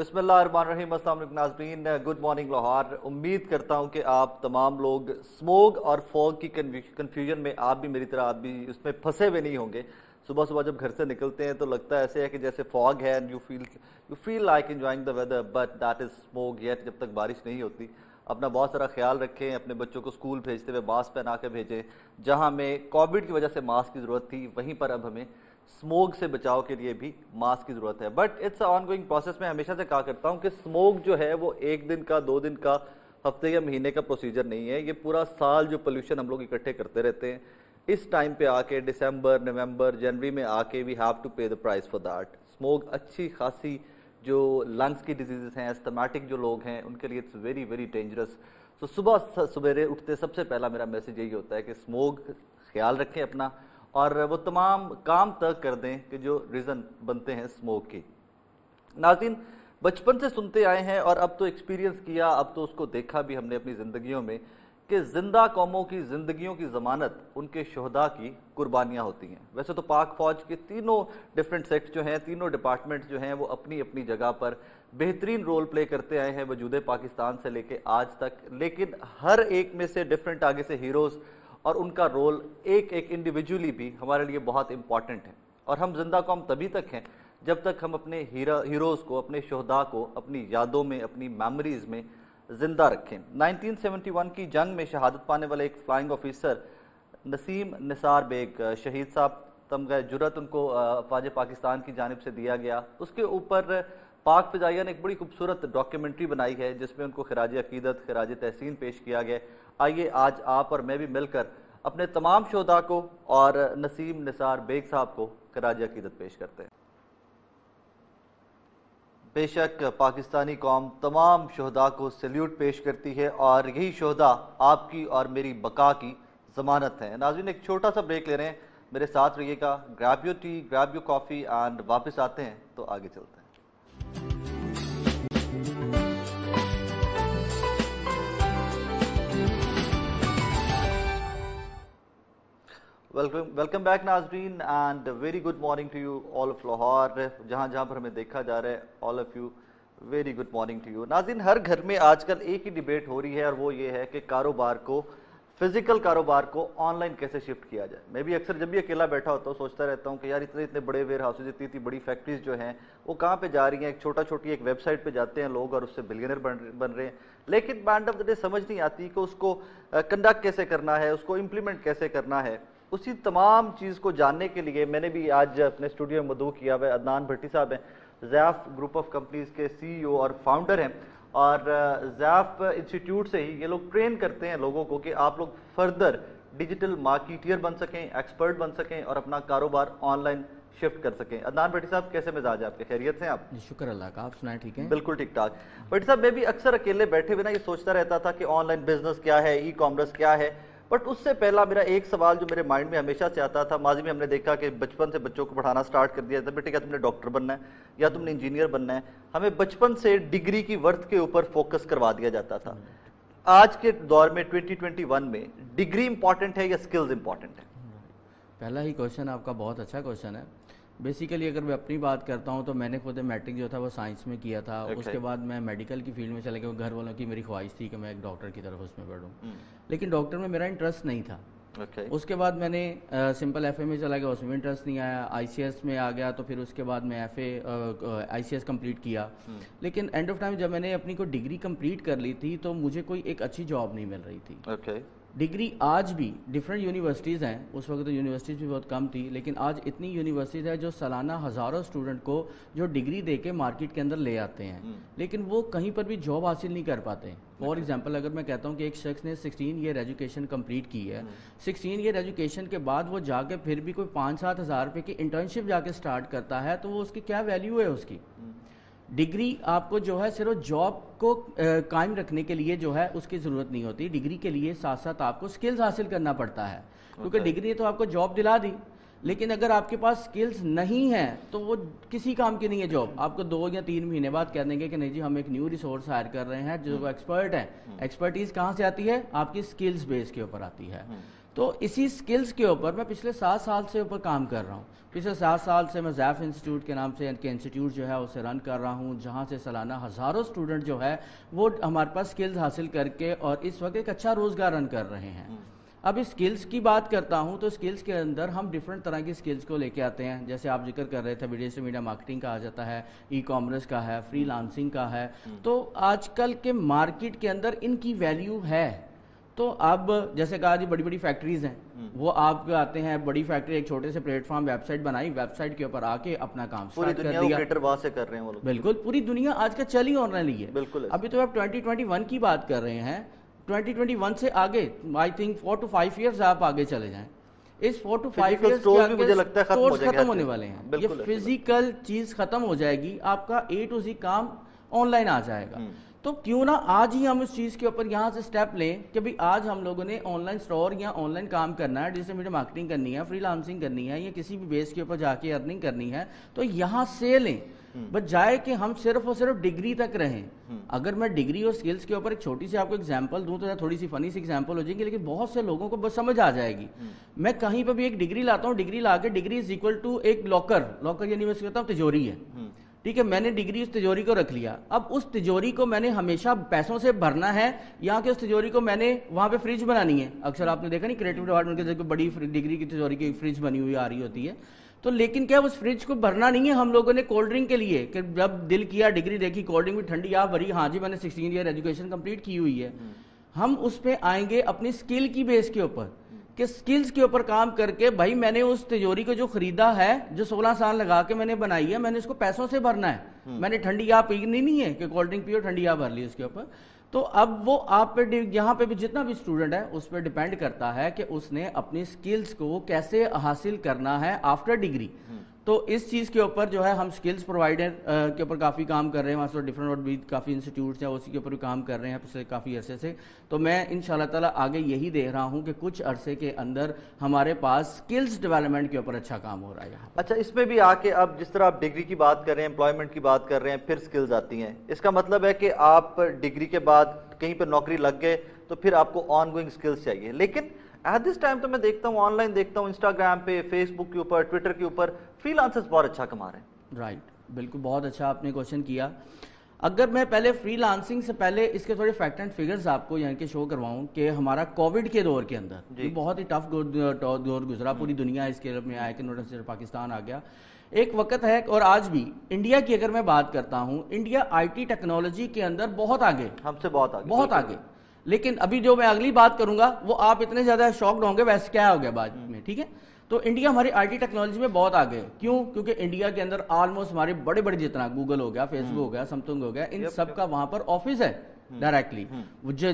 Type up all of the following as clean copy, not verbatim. बिस्मिल्लाहिर्रहमानिर्रहीम। अस्सलाम वालेकुम नाज़रीन, गुड मॉर्निंग लाहौर। उम्मीद करता हूँ कि आप तमाम लोग स्मोग और फॉग की कन्फ्यूजन में आप भी मेरी तरह आप भी उसमें फंसे हुए नहीं होंगे। सुबह सुबह जब घर से निकलते हैं तो लगता है ऐसे है कि जैसे फॉग है and you feel like enjoying the weather but that is smog yet. जब तक बारिश नहीं होती अपना बहुत सारा ख्याल रखें, अपने बच्चों को स्कूल भेजते हुए मास्क पहना के भेजें। जहाँ हमें कोविड की वजह से मास्क की ज़रूरत थी वहीं पर अब हमें स्मोग से बचाव के लिए भी मास्क की ज़रूरत है। But it's ongoing process. मैं हमेशा से कहा करता हूँ कि स्मोग जो है वो एक दिन का, दो दिन का, हफ्ते या महीने का प्रोसीजर नहीं है। ये पूरा साल जो पोल्यूशन हम लोग इकट्ठे करते रहते हैं इस टाइम पे आके दिसंबर, नवंबर, जनवरी में आके we have to pay the price for that. Smog अच्छी खासी जो लंग्स की डिजीज़ हैं, एस्थमेटिक जो लोग हैं उनके लिए इट्स वेरी वेरी डेंजरस। तो सुबह सवेरे उठते सबसे पहला मेरा मैसेज यही होता है कि स्मोग ख्याल रखें अपना और वो तमाम काम तक कर दें कि जो रीज़न बनते हैं स्मोक की। नाज़रीन, बचपन से सुनते आए हैं और अब तो एक्सपीरियंस किया, अब तो उसको देखा भी हमने अपनी ज़िंदगियों में कि जिंदा कौमों की ज़िंदगियों की ज़मानत उनके शहदा की कुर्बानियाँ होती हैं। वैसे तो पाक फ़ौज के तीनों डिफरेंट सेक्ट जो हैं, तीनों डिपार्टमेंट्स जो हैं वो अपनी अपनी जगह पर बेहतरीन रोल प्ले करते आए हैं वजूद पाकिस्तान से लेके आज तक, लेकिन हर एक में से डिफरेंट आगे से हीरोज़ और उनका रोल एक एक इंडिविजुअली भी हमारे लिए बहुत इम्पॉर्टेंट है। और हम जिंदा कौम तभी तक हैं जब तक हम अपने हीरोज़ को, अपने शहदा को अपनी यादों में, अपनी मेमोरीज़ में ज़िंदा रखें। 1971 की जंग में शहादत पाने वाले एक फ्लाइंग ऑफिसर नसीम निसार बेग शहीद साहब, तमगा जुरत उनको अफवाज पाकिस्तान की जानिब से दिया गया। उसके ऊपर पाक फिज़ाइया ने एक बड़ी खूबसूरत डॉक्यूमेंट्री बनाई है जिसमें उनको खिराज अकीदत, खिराज तहसीन पेश किया गया। आइए आज आप और मैं भी मिलकर अपने तमाम शोधा को और नसीम निसार बेग साहब को खिराज अकीदत पेश करते हैं। बेशक पाकिस्तानी कौम तमाम शोधा को सल्यूट पेश करती है और यही शोधा आपकी और मेरी बका की ज़मानत है। नाज़रीन, एक छोटा सा ब्रेक ले रहे हैं, मेरे साथ रहिएगा। Grab your tea, grab your coffee and वापस आते हैं तो आगे चलते हैं। वेलकम बैक नाजरीन and very good morning to you all of Lahore. जहाँ जहाँ पर हमें देखा जा रहा है, all of you very good morning to you. नाजरीन, हर घर में आजकल एक ही डिबेट हो रही है और वो ये है कि कारोबार को, फिज़िकल कारोबार को ऑनलाइन कैसे शिफ्ट किया जाए। मैं भी अक्सर जब भी अकेला बैठा होता हूँ सोचता रहता हूँ कि यार इतने बड़े वेयर हाउसेज, इतनी बड़ी फैक्ट्रीज जो हैं वो कहाँ पे जा रही हैं। एक छोटी एक वेबसाइट पे जाते हैं लोग और उससे बिलियनर बन रहे हैं, लेकिन एंड ऑफ द डे समझ नहीं आती कि उसको कंडक्ट कैसे करना है, उसको इम्प्लीमेंट कैसे करना है। उसी तमाम चीज़ को जानने के लिए मैंने भी आज अपने स्टूडियो में मदू किया हुआ है। अदनान भट्टी साहब हैं, ज़ियाफ ग्रुप ऑफ कंपनीज़ के CEO और फाउंडर हैं और ज़ियाफ इंस्टीट्यूट से ही ये लोग ट्रेन करते हैं लोगों को कि आप लोग फर्दर डिजिटल मार्केटियर बन सकें, एक्सपर्ट बन सकें और अपना कारोबार ऑनलाइन शिफ्ट कर सकें। अदनान भट्टी साहब, कैसे मिजाज है आपके, खैरियत से आप? शुक्र अल्लाह का, आप सुनाएं? ठीक है, बिल्कुल ठीक ठाक। भट्टी साहब, मैं भी अक्सर अकेले बैठे हुए ना ये सोचता रहता था कि ऑनलाइन बिजनेस क्या है, ई कॉमर्स क्या है। बट उससे पहला मेरा एक सवाल जो मेरे माइंड में हमेशा से आता था, माजी में हमने देखा कि बचपन से बच्चों को पढ़ाना स्टार्ट कर दिया था, बेटे क्या तुमने डॉक्टर बनना है या तुमने इंजीनियर बनना है। हमें बचपन से डिग्री की वर्थ के ऊपर फोकस करवा दिया जाता था। आज के दौर में 2021 में डिग्री इम्पॉर्टेंट है या स्किल्स इम्पॉर्टेंट है? पहला ही क्वेश्चन आपका बहुत अच्छा क्वेश्चन है। बेसिकली अगर मैं अपनी बात करता हूँ तो मैंने खुद मैट्रिक जो था वो साइंस में किया था। उसके बाद मैं मेडिकल की फील्ड में चला गया। घर वालों की मेरी ख्वाहिश थी कि मैं एक डॉक्टर की तरफ उसमें पढ़ूँ, लेकिन डॉक्टर में मेरा इंटरेस्ट नहीं था। उसके बाद मैंने सिंपल FA में चला गया, उसमें इंटरेस्ट नहीं आया। ICS में आ गया तो फिर उसके बाद मैं ICS कम्प्लीट किया, लेकिन एंड ऑफ टाइम जब मैंने अपनी कोई डिग्री कम्प्लीट कर ली थी तो मुझे कोई एक अच्छी जॉब नहीं मिल रही थी। डिग्री आज भी डिफरेंट यूनिवर्सिटीज़ हैं, उस वक्त तो यूनिवर्सिटीज़ भी बहुत कम थी, लेकिन आज इतनी यूनिवर्सिटीज़ हैं जो सालाना हज़ारों स्टूडेंट को जो डिग्री देके मार्केट के अंदर ले आते हैं, लेकिन वो कहीं पर भी जॉब हासिल नहीं कर पाते। फॉर एग्जांपल अगर मैं कहता हूँ कि एक शख्स ने 16 ईयर एजुकेशन कंप्लीट की है, 16 ईयर एजुकेशन के बाद वो जाके फिर भी कोई 5-7 हज़ार रुपये की इंटर्नशिप जाके स्टार्ट करता है तो वो उसकी क्या वैल्यू है? उसकी डिग्री आपको जो है सिर्फ जॉब को कायम रखने के लिए जो है उसकी ज़रूरत नहीं होती। डिग्री के लिए साथ साथ आपको स्किल्स हासिल करना पड़ता है, क्योंकि डिग्री तो आपको जॉब दिला दी, लेकिन अगर आपके पास स्किल्स नहीं हैं तो वो किसी काम की नहीं है जॉब। आपको 2 या 3 महीने बाद कह देंगे कि नहीं जी हम एक न्यू रिसोर्स हायर कर रहे हैं जो एक्सपर्ट है। एक्सपर्टीज़ कहाँ से आती है? आपकी स्किल्स बेस के ऊपर आती है। तो इसी स्किल्स के ऊपर मैं पिछले 7 साल से ऊपर काम कर रहा हूँ। पिछले 7 साल से मैं ज़ियाफ इंस्टीट्यूट के नाम से इंस्टीट्यूट जो है उसे रन कर रहा हूँ, जहाँ से सालाना हज़ारों स्टूडेंट जो है वो हमारे पास स्किल्स हासिल करके और इस वक्त एक अच्छा रोज़गार रन कर रहे हैं। अब इस स्किल्स की बात करता हूं तो स्किल्स के अंदर हम डिफरेंट तरह की स्किल्स को लेके आते हैं, जैसे आप जिक्र कर रहे थे वीडियो से मीडिया मार्केटिंग का आ जाता है, ई कॉमर्स का है, फ्रीलांसिंग का है। तो आजकल के मार्केट के अंदर इनकी वैल्यू है। तो अब जैसे कहा जी बड़ी बड़ी फैक्ट्रीज हैं, वो आप आते हैं बड़ी फैक्ट्री एक छोटे से प्लेटफॉर्म वेबसाइट बनाई, वेबसाइट के ऊपर आके अपना काम स्टार्ट कर दिया। ऑपरेटर वहां से कर रहे हैं वो लोग। बिल्कुल पूरी दुनिया आज का चल ही ऑनलाइन ही है। बिल्कुल। अभी तो आप 2021 की बात कर रहे हैं, 2021 से आगे आई थिंक 4 to 5 years आप आगे चले जाएं। इस 4 to 5 years के मुझे लगता है खत्म होने वाले हैं, ये फिजिकल चीज खत्म हो जाएगी, आपका A to Z काम ऑनलाइन आ जाएगा। तो क्यों ना आज ही हम इस चीज के ऊपर यहाँ से स्टेप लें कि भाई आज हम लोगों ने ऑनलाइन स्टोर या ऑनलाइन काम करना है, डिजिटल मीडिया मार्केटिंग करनी है, फ्रीलांसिंग करनी है या किसी भी बेस के ऊपर जाके अर्निंग करनी है, तो यहाँ से लें। बजाय कि हम सिर्फ और सिर्फ डिग्री तक रहें। अगर मैं डिग्री और स्किल्स के ऊपर एक छोटी सी आपको एग्जांपल दूं तो थोड़ी सी फनी सी एग्जांपल हो जाएगी, लेकिन बहुत से लोगों को बस समझ आ जाएगी। मैं कहीं पर भी एक डिग्री लाता हूँ, डिग्री लाके डिग्री इज इक्वल टू एक लॉकर यानी मैं कहता हूँ तिजोरी है, ठीक है। मैंने डिग्री उस तिजोरी को रख लिया, अब उस तिजोरी को मैंने हमेशा पैसों से भरना है, यहाँ के उस तिजोरी को मैंने वहाँ पे फ्रिज बनानी है। अक्सर आपने देखा नहीं क्रिएटिव डिपार्टमेंट के जगह बड़ी डिग्री की तिजोरी की फ्रिज बनी हुई आ रही होती है, तो लेकिन क्या उस फ्रिज को भरना नहीं है हम लोगों ने कोल्ड ड्रिंक के लिए कि जब दिल किया डिग्री देखी कोल्ड ड्रिंक भी ठंडी आ भरी, हाँ जी मैंने 16 year एजुकेशन कंप्लीट की हुई है। हम उस पर आएंगे अपनी स्किल की बेस के ऊपर कि स्किल्स के ऊपर काम करके भाई मैंने उस तिजोरी को जो खरीदा है, जो 16 साल लगा के मैंने बनाई है, मैंने इसको पैसों से भरना है। मैंने ठंडी या पीनी नहीं है कि कोल्ड ड्रिंक पियो ठंडी या भर ली उसके ऊपर। तो अब वो आप पे यहाँ पे भी जितना भी स्टूडेंट है उस पर डिपेंड करता है कि उसने अपनी स्किल्स को कैसे हासिल करना है आफ्टर डिग्री। तो इस चीज़ के ऊपर जो है हम स्किल्स प्रोवाइडर के ऊपर काफ़ी काम कर रहे हैं, वहाँ से डिफरेंट और भी काफ़ी इंस्टीट्यूट्स हैं उसी के ऊपर भी काम कर रहे हैं पिछले काफ़ी अरसे से। तो मैं इंशाल्लाह ताला आगे यही देख रहा हूँ कि कुछ अरसे के अंदर हमारे पास स्किल्स डेवलपमेंट के ऊपर अच्छा काम हो रहा है। अच्छा, इसमें भी आके अब जिस तरह आप डिग्री की बात कर रहे हैं, एम्प्लॉयमेंट की बात कर रहे हैं, फिर स्किल्स आती हैं, इसका मतलब है कि आप डिग्री के बाद कहीं पर नौकरी लग गए तो फिर आपको ऑन गोइंग स्किल्स चाहिए। लेकिन एट दिस टाइम तो मैं देखता हूँ, ऑनलाइन देखता हूँ, इंस्टाग्राम पे, फेसबुक के ऊपर, ट्विटर के ऊपर फ्रीलांसर्स बहुत अच्छा कमा रहे हैं। राइट, बिल्कुल, बहुत अच्छा आपने क्वेश्चन किया। अगर मैं पहले फ्रीलांसिंग से पहले इसके थोड़े फैक्ट एंड फिगर्स आपको यहाँ के शो करवाऊँ कि हमारा कोविड के दौर के अंदर बहुत ही टफ दौर गुजरा, पूरी दुनिया इसके में आया कि नोटिस पाकिस्तान आ गया। एक वक्त है और आज भी इंडिया की अगर मैं बात करता हूँ, इंडिया IT टेक्नोलॉजी के अंदर बहुत आगे, हमसे बहुत आगे। लेकिन अभी जो मैं अगली बात करूंगा वो आप इतने ज्यादा शॉक्ड होंगे वैसे क्या हो गया बाद में, ठीक है। तो इंडिया हमारी IT टेक्नोलॉजी में बहुत आगे है, क्यों? क्योंकि इंडिया के अंदर ऑलमोस्ट हमारे बड़े बड़े जितना गूगल हो गया, फेसबुक हो गया, समथिंग हो गया, इन सब का वहां पर ऑफिस है डायरेक्टली।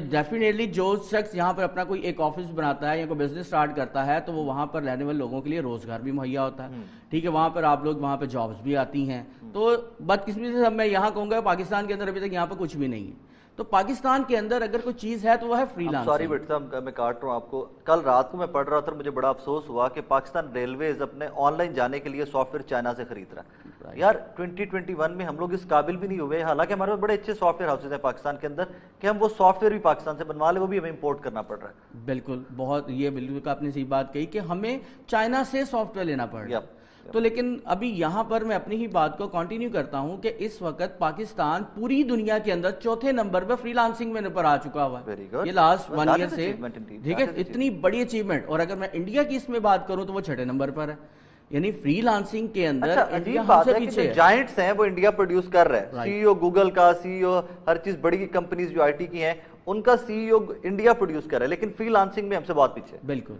डेफिनेटली जो शख्स यहाँ पर अपना कोई एक ऑफिस बनाता है या कोई बिजनेस स्टार्ट करता है तो वो वहाँ पर रहने वाले लोगों के लिए रोजगार भी मुहैया होता है, ठीक है। वहाँ पर आप लोग वहाँ पर जॉब्स भी आती हैं। तो बदकिस्मती से मैं यहाँ कहूँगा पाकिस्तान के अंदर अभी तक यहाँ पर कुछ भी नहीं है। तो पाकिस्तान के अंदर अगर कोई चीज़ है तो वह है फ्रीलांस। सॉरी बेटा साहब मैं काट रहा हूँ आपको, कल रात को मैं पढ़ रहा था और मुझे बड़ा अफसोस हुआ कि पाकिस्तान रेलवेज अपने ऑनलाइन जाने के लिए सॉफ्टवेयर चाइना से खरीद रहा है। यार 2021 में हम लोग इस काबिल भी नहीं हुए, हालांकि हमारे पास बड़े अच्छे सॉफ्टवेयर हाउसेज हैं पाकिस्तान के अंदर कि हम वो सॉफ्टवेयर भी पाकिस्तान से बनवा ले, वो भी हमें इम्पोर्ट करना पड़ रहा है। बिल्कुल, बहुत ये बिल्कुल आपने सही बात कही कि हमें चाइना से सॉफ्टवेयर लेना पड़ रहा है। तो लेकिन अभी यहाँ पर मैं अपनी ही बात को कंटिन्यू करता हूँ कि इस वक्त पाकिस्तान पूरी दुनिया के अंदर चौथे नंबर पर फ्रीलांसिंग में ऊपर आ चुका हुआ है, ये लास्ट 1 year से, ठीक है। इतनी बड़ी अचीवमेंट। और अगर मैं इंडिया की इसमें बात करूँ तो वो 6th नंबर पर है, यानी फ्रीलांसिंग के अंदर इंडिया हमसे पीछे है। जायंट्स हैं वो इंडिया प्रोड्यूस कर रहे हैं, सीईओ गूगल का, सीईओ हर चीज बड़ी कंपनीज जो IT की हैं उनका सीईओ इंडिया प्रोड्यूस कर रहा है, लेकिन फ्रीलांसिंग में हमसे बहुत पीछे। बिल्कुल,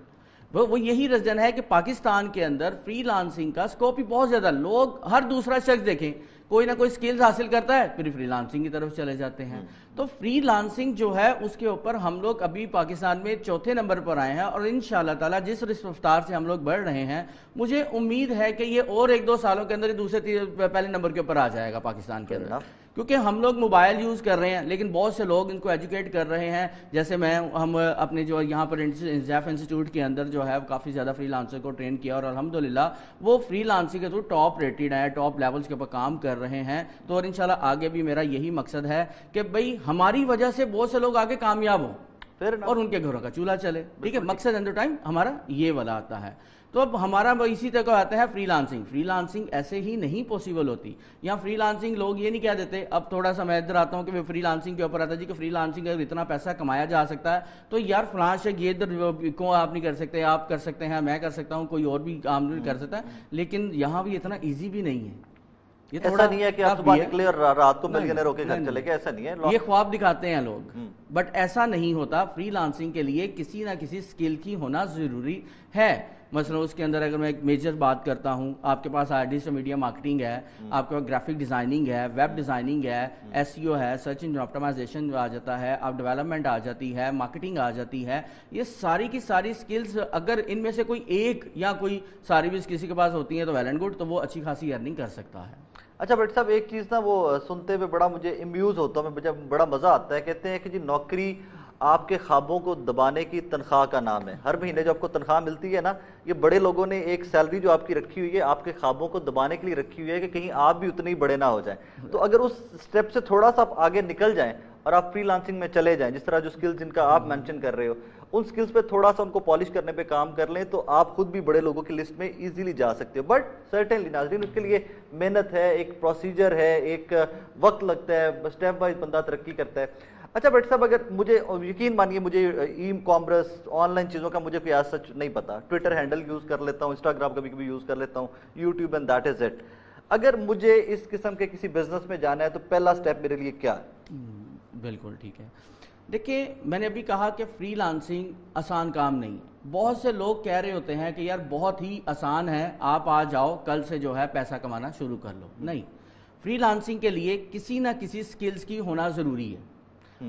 वो यही रीजन है कि पाकिस्तान के अंदर फ्रीलांसिंग का स्कोप ही बहुत ज्यादा। लोग हर दूसरा शख्स देखें कोई ना कोई स्किल्स हासिल करता है फिर फ्रीलांसिंग की तरफ चले जाते हैं। तो फ्रीलांसिंग जो है उसके ऊपर हम लोग अभी पाकिस्तान में 4th नंबर पर आए हैं और इंशाल्लाह ताला जिस रफ्तार से हम लोग बढ़ रहे हैं मुझे उम्मीद है कि ये और 1-2 सालों के अंदर दूसरे पहले नंबर के ऊपर आ जाएगा पाकिस्तान के अंदर, क्योंकि हम लोग मोबाइल यूज़ कर रहे हैं लेकिन बहुत से लोग इनको एजुकेट कर रहे हैं। जैसे हम अपने जो यहाँ पर ज़ियाफ इंस्टीट्यूट के अंदर जो है काफ़ी ज़्यादा फ्रीलांसर को ट्रेन किया और अल्हम्दुलिल्लाह वो फ्रीलांसिंग के थ्रू टॉप रेटेड है, टॉप लेवल्स के ऊपर काम कर रहे हैं। तो और इंशाल्लाह आगे भी मेरा यही मकसद है कि भाई हमारी वजह से बहुत से लोग आगे कामयाब हों। और उनके घरों का चूल्हा चले। ठीक है, मकसद एंड द टाइम हमारा ये वाला आता है। तो अब हमारा वो इसी तरह आता है फ्रीलांसिंग। फ्रीलांसिंग ऐसे ही नहीं पॉसिबल होती। यहाँ फ्रीलांसिंग लोग ये नहीं कह देते, अब थोड़ा सा मैं इधर आता हूँ कि मैं फ्रीलांसिंग के ऊपर आता जी कि फ्रीलांसिंग अगर इतना पैसा कमाया जा सकता है तो यार फलां शेख ये इधर को आप नहीं कर सकते, आप कर सकते हैं, मैं कर सकता हूँ, कोई और भी आमदनी कर सकता है। लेकिन यहाँ भी इतना ईजी भी नहीं है। ये थोड़ा नहीं है कि आप सुबह निकले और रात को मिलकर होके घर चले गए, ऐसा नहीं है। ये ख्वाब दिखाते हैं लोग, बट ऐसा नहीं होता। फ्रीलांसिंग के लिए किसी ना किसी स्किल की होना जरूरी है। मसलन उसके अंदर अगर मैं एक मेजर बात करता हूँ, आपके पास डिजिटल मीडिया मार्केटिंग है, आपके पास ग्राफिक डिजाइनिंग है, वेब डिजाइनिंग है, एसईओ है, सर्च इंजन ऑप्टिमाइजेशन आ जाता है, आप डेवलपमेंट आ जाती है, मार्केटिंग आ जाती है। ये सारी की सारी स्किल्स अगर इनमें से कोई एक या कोई सारी भी किसी के पास होती है तो वेल एंड गुड, तो वो अच्छी खासी अर्निंग कर सकता है। अच्छा बट साहब, एक चीज़ ना वो सुनते हुए बड़ा मुझे इम्यूज़ होता है, मुझे बड़ा मज़ा आता है। कहते हैं कि जी नौकरी आपके ख्वाबों को दबाने की तनख्वाह का नाम है। हर महीने जो आपको तनख्वाह मिलती है ना, ये बड़े लोगों ने एक सैलरी जो आपकी रखी हुई है आपके ख्वाबों को दबाने के लिए रखी हुई है कि कहीं आप भी उतने ही बड़े ना हो जाएं। तो अगर उस स्टेप से थोड़ा सा आप आगे निकल जाएं और आप फ्रीलांसिंग में चले जाएं, जिस तरह जो स्किल्स जिनका आप मेंशन कर रहे हो, उन स्किल्स पे थोड़ा सा उनको पॉलिश करने पे काम कर लें तो आप खुद भी बड़े लोगों की लिस्ट में इजीली जा सकते हो। बट सर्टेनली नाजरीन, उसके लिए मेहनत है, एक प्रोसीजर है, एक वक्त लगता है, स्टेप वाइज बंदा तरक्की करता है। अच्छा बट साहब, अगर मुझे यकीन मानिए मुझे ई कॉमर्स ऑनलाइन चीज़ों का मुझे कोई आज सच नहीं पता, ट्विटर हैंडल यूज़ कर लेता हूँ, इंस्टाग्राम कभी कभी यूज़ कर लेता हूँ, YouTube and that is it. अगर मुझे इस किस्म के किसी बिजनेस में जाना है तो पहला स्टेप मेरे लिए क्या है? बिल्कुल ठीक है। देखिए, मैंने अभी कहा कि फ्रीलांसिंग आसान काम नहीं है। बहुत से लोग कह रहे होते हैं कि यार बहुत ही आसान है, आप आ जाओ कल से जो है पैसा कमाना शुरू कर लो। नहीं, फ्रीलांसिंग के लिए किसी ना किसी स्किल्स की होना ज़रूरी है।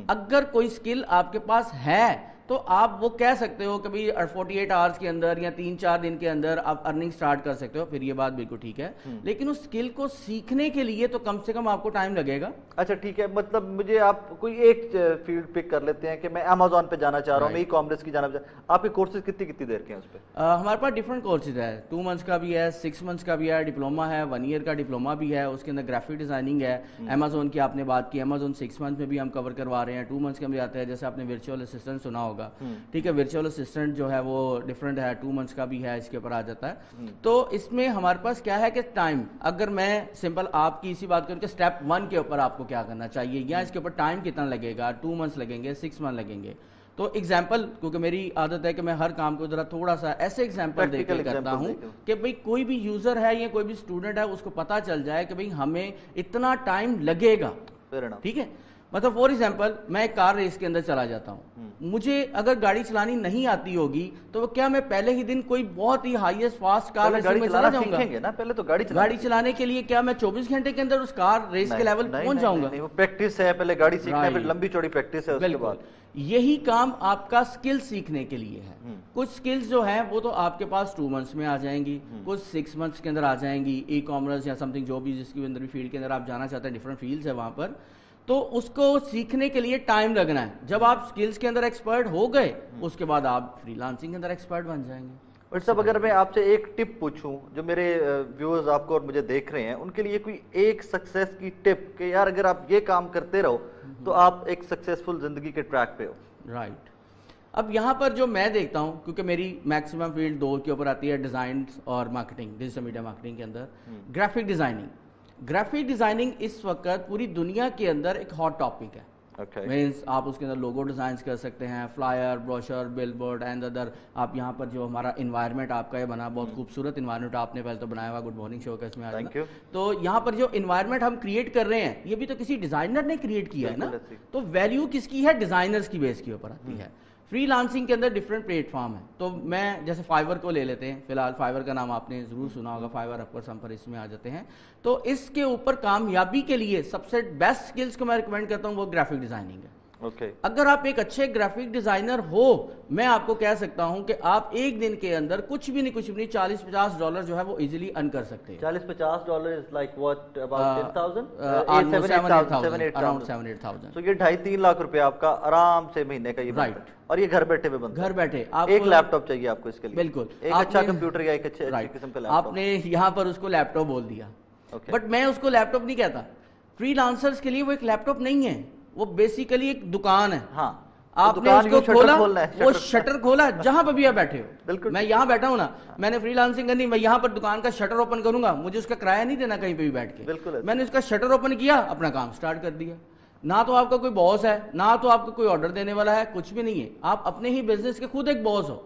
अगर कोई स्किल आपके पास है तो आप वो कह सकते हो कि भाई 48 आवर्स के अंदर या 3-4 दिन के अंदर आप अर्निंग स्टार्ट कर सकते हो, फिर ये बात बिल्कुल ठीक है। लेकिन उस स्किल को सीखने के लिए तो कम से कम आपको टाइम लगेगा। अच्छा ठीक है, मतलब मुझे आप कोई एक फील्ड पिक कर लेते हैं कि मैं अमेजोन पे जाना चाह रहा हूँ, मैं ई कॉमर्स की जाना चाह रहा हूँ। आपके कोर्सेज कितनी कितनी देर के हैं उस पर? हमारे पास डिफरेंट कोर्सेज है, 2 मंथ्स का भी है, 6 मंथ्स का भी है, डिप्लोमा है, 1 ईयर का डिप्लोमा भी है, उसके अंदर ग्राफिक डिजाइनिंग है। अमेजोन की आपने बात की, अमेजोन 6 मंथ में भी हम कवर करवा रहे हैं, 2 मंथ्स का भी आता है। जैसे आपने वर्चुअल असिस्टेंट सुना होगा, ठीक है, वर्चुअल असिस्टेंट जो है वो डिफरेंट है, 2 मंथ्स का भी है, इसके ऊपर आ जाता है। तो इसमें हमारे पास क्या है कि टाइम, अगर मैं सिंपल आपकी इसी बात करूं कि स्टेप 1 के ऊपर आपको क्या करना चाहिए या इसके ऊपर टाइम कितना लगेगा, 2 मंथ्स लगेंगे, 6 मंथ लगेंगे। तो एग्जाम्पल, क्योंकि मेरी आदत है कि मैं हर काम को जरा थोड़ा सा ऐसे एग्जाम्पल देकर करता हूँ कि भाई कोई भी यूजर है या कोई भी स्टूडेंट है उसको पता चल जाए कि भाई हमें इतना टाइम लगेगा। ठीक है, मतलब फॉर एग्जाम्पल मैं एक कार रेस के अंदर चला जाता हूँ, मुझे अगर गाड़ी चलानी नहीं आती होगी तो क्या मैं पहले ही दिन कोई बहुत ही हाईएस्ट फास्ट कार रेस में चला जाऊंगा ना? पहले तो गाड़ी चलाने के लिए क्या मैं 24 घंटे के अंदर उस कार रेस के लेवल पहुंच जाऊंगा? वो प्रैक्टिस है, पहले गाड़ी सीखना है, फिर लंबी चौड़ी प्रैक्टिस है। बिल्कुल, यही काम आपका स्किल सीखने के लिए है। कुछ स्किल्स जो है वो तो आपके पास 2 मंथ्स में आ जाएंगी, कुछ 6 मंथ्स के अंदर आ जाएंगी, ई कॉमर्स या समथिंग जो भी जिसके अंदर भी फील्ड के अंदर आप जाना चाहते हैं, डिफरेंट फील्ड्स है वहाँ पर, तो उसको सीखने के लिए टाइम लगना है। जब आप स्किल्स के अंदर एक्सपर्ट हो गए उसके बाद आप फ्रीलांसिंग के अंदर एक्सपर्ट बन जाएंगे। और सब अगर मैं आपसे एक टिप पूछूं, जो मेरे व्यूअर्स आपको और मुझे देख रहे हैं उनके लिए कोई एक सक्सेस की टिप कि यार अगर आप ये काम करते रहो तो आप एक सक्सेसफुल जिंदगी के ट्रैक पे हो। राइट, अब यहाँ पर जो मैं देखता हूँ, क्योंकि मेरी मैक्सिमम फील्ड 2 के ऊपर आती है, डिजाइन और मार्केटिंग, डिजिटल मीडिया मार्केटिंग के अंदर ग्राफिक डिजाइनिंग। ग्राफिक डिजाइनिंग इस वक्त पूरी दुनिया के अंदर एक हॉट टॉपिक है। मीन्स आप उसके अंदर लोगो डिजाइन कर सकते हैं, flyer, brochure, billboard and other. आप यहाँ पर जो हमारा इन्वायरमेंट आपका ये बना, बहुत खूबसूरत इन्वायरमेंट आपने पहले तो बनाया हुआ, गुड मॉर्निंग शो का इसमें आ रहा है। तो यहाँ पर जो इन्वायरमेंट हम क्रिएट कर रहे हैं ये भी तो किसी डिजाइनर ने क्रिएट किया है ना, तो वैल्यू किसकी है? डिजाइनर्स की बेस के ऊपर आती है। फ्रीलांसिंग के अंदर डिफरेंट प्लेटफॉर्म है, तो मैं जैसे फाइवर को ले लेते हैं, फिलहाल फाइवर का नाम आपने ज़रूर सुना होगा, फाइवर अपवर्स हम पर इसमें आ जाते हैं। तो इसके ऊपर कामयाबी के लिए सबसे बेस्ट स्किल्स को मैं रिकमेंड करता हूँ वो ग्राफिक डिज़ाइनिंग है। अगर आप एक अच्छे ग्राफिक डिज़ाइनर हो, मैं आपको कह सकता हूं कि आप एक दिन के अंदर कुछ भी नहीं $40-50 जो है वो इजीली अर्न कर सकते हैं। $40-50 इज लाइक व्हाट, अबाउट 7-8,000। तो ये 2.5-3 लाख रुपए आपका आराम से महीने का ये बनता है। और ये घर बैठे आप एक लैपटॉप चाहिए आपको इसके लिए। बिल्कुल, एक अच्छा कंप्यूटर या एक अच्छे किस्म का लैपटॉप। आपने यहाँ पर उसको लैपटॉप बोल दिया, बट मैं उसको लैपटॉप नहीं कहता। फ्रीलांसर्स के लिए वो एक लैपटॉप नहीं है, वो बेसिकली एक दुकान है। हाँ, आपने उसको खोला, वो शटर खोला जहां पर भी आप बैठे हो। बिल्कुल, मैं यहाँ बैठा हूँ ना, मैंने फ्रीलांसिंग करनी, मैं यहाँ पर दुकान का शटर ओपन करूंगा, मुझे उसका किराया नहीं देना कहीं पे भी बैठ के। बिल्कुल, मैंने उसका शटर ओपन किया, अपना काम स्टार्ट कर दिया। ना तो आपका कोई बॉस है, ना तो आपको कोई ऑर्डर देने वाला है, कुछ भी नहीं है, आप अपने ही बिजनेस के खुद एक बॉस हो।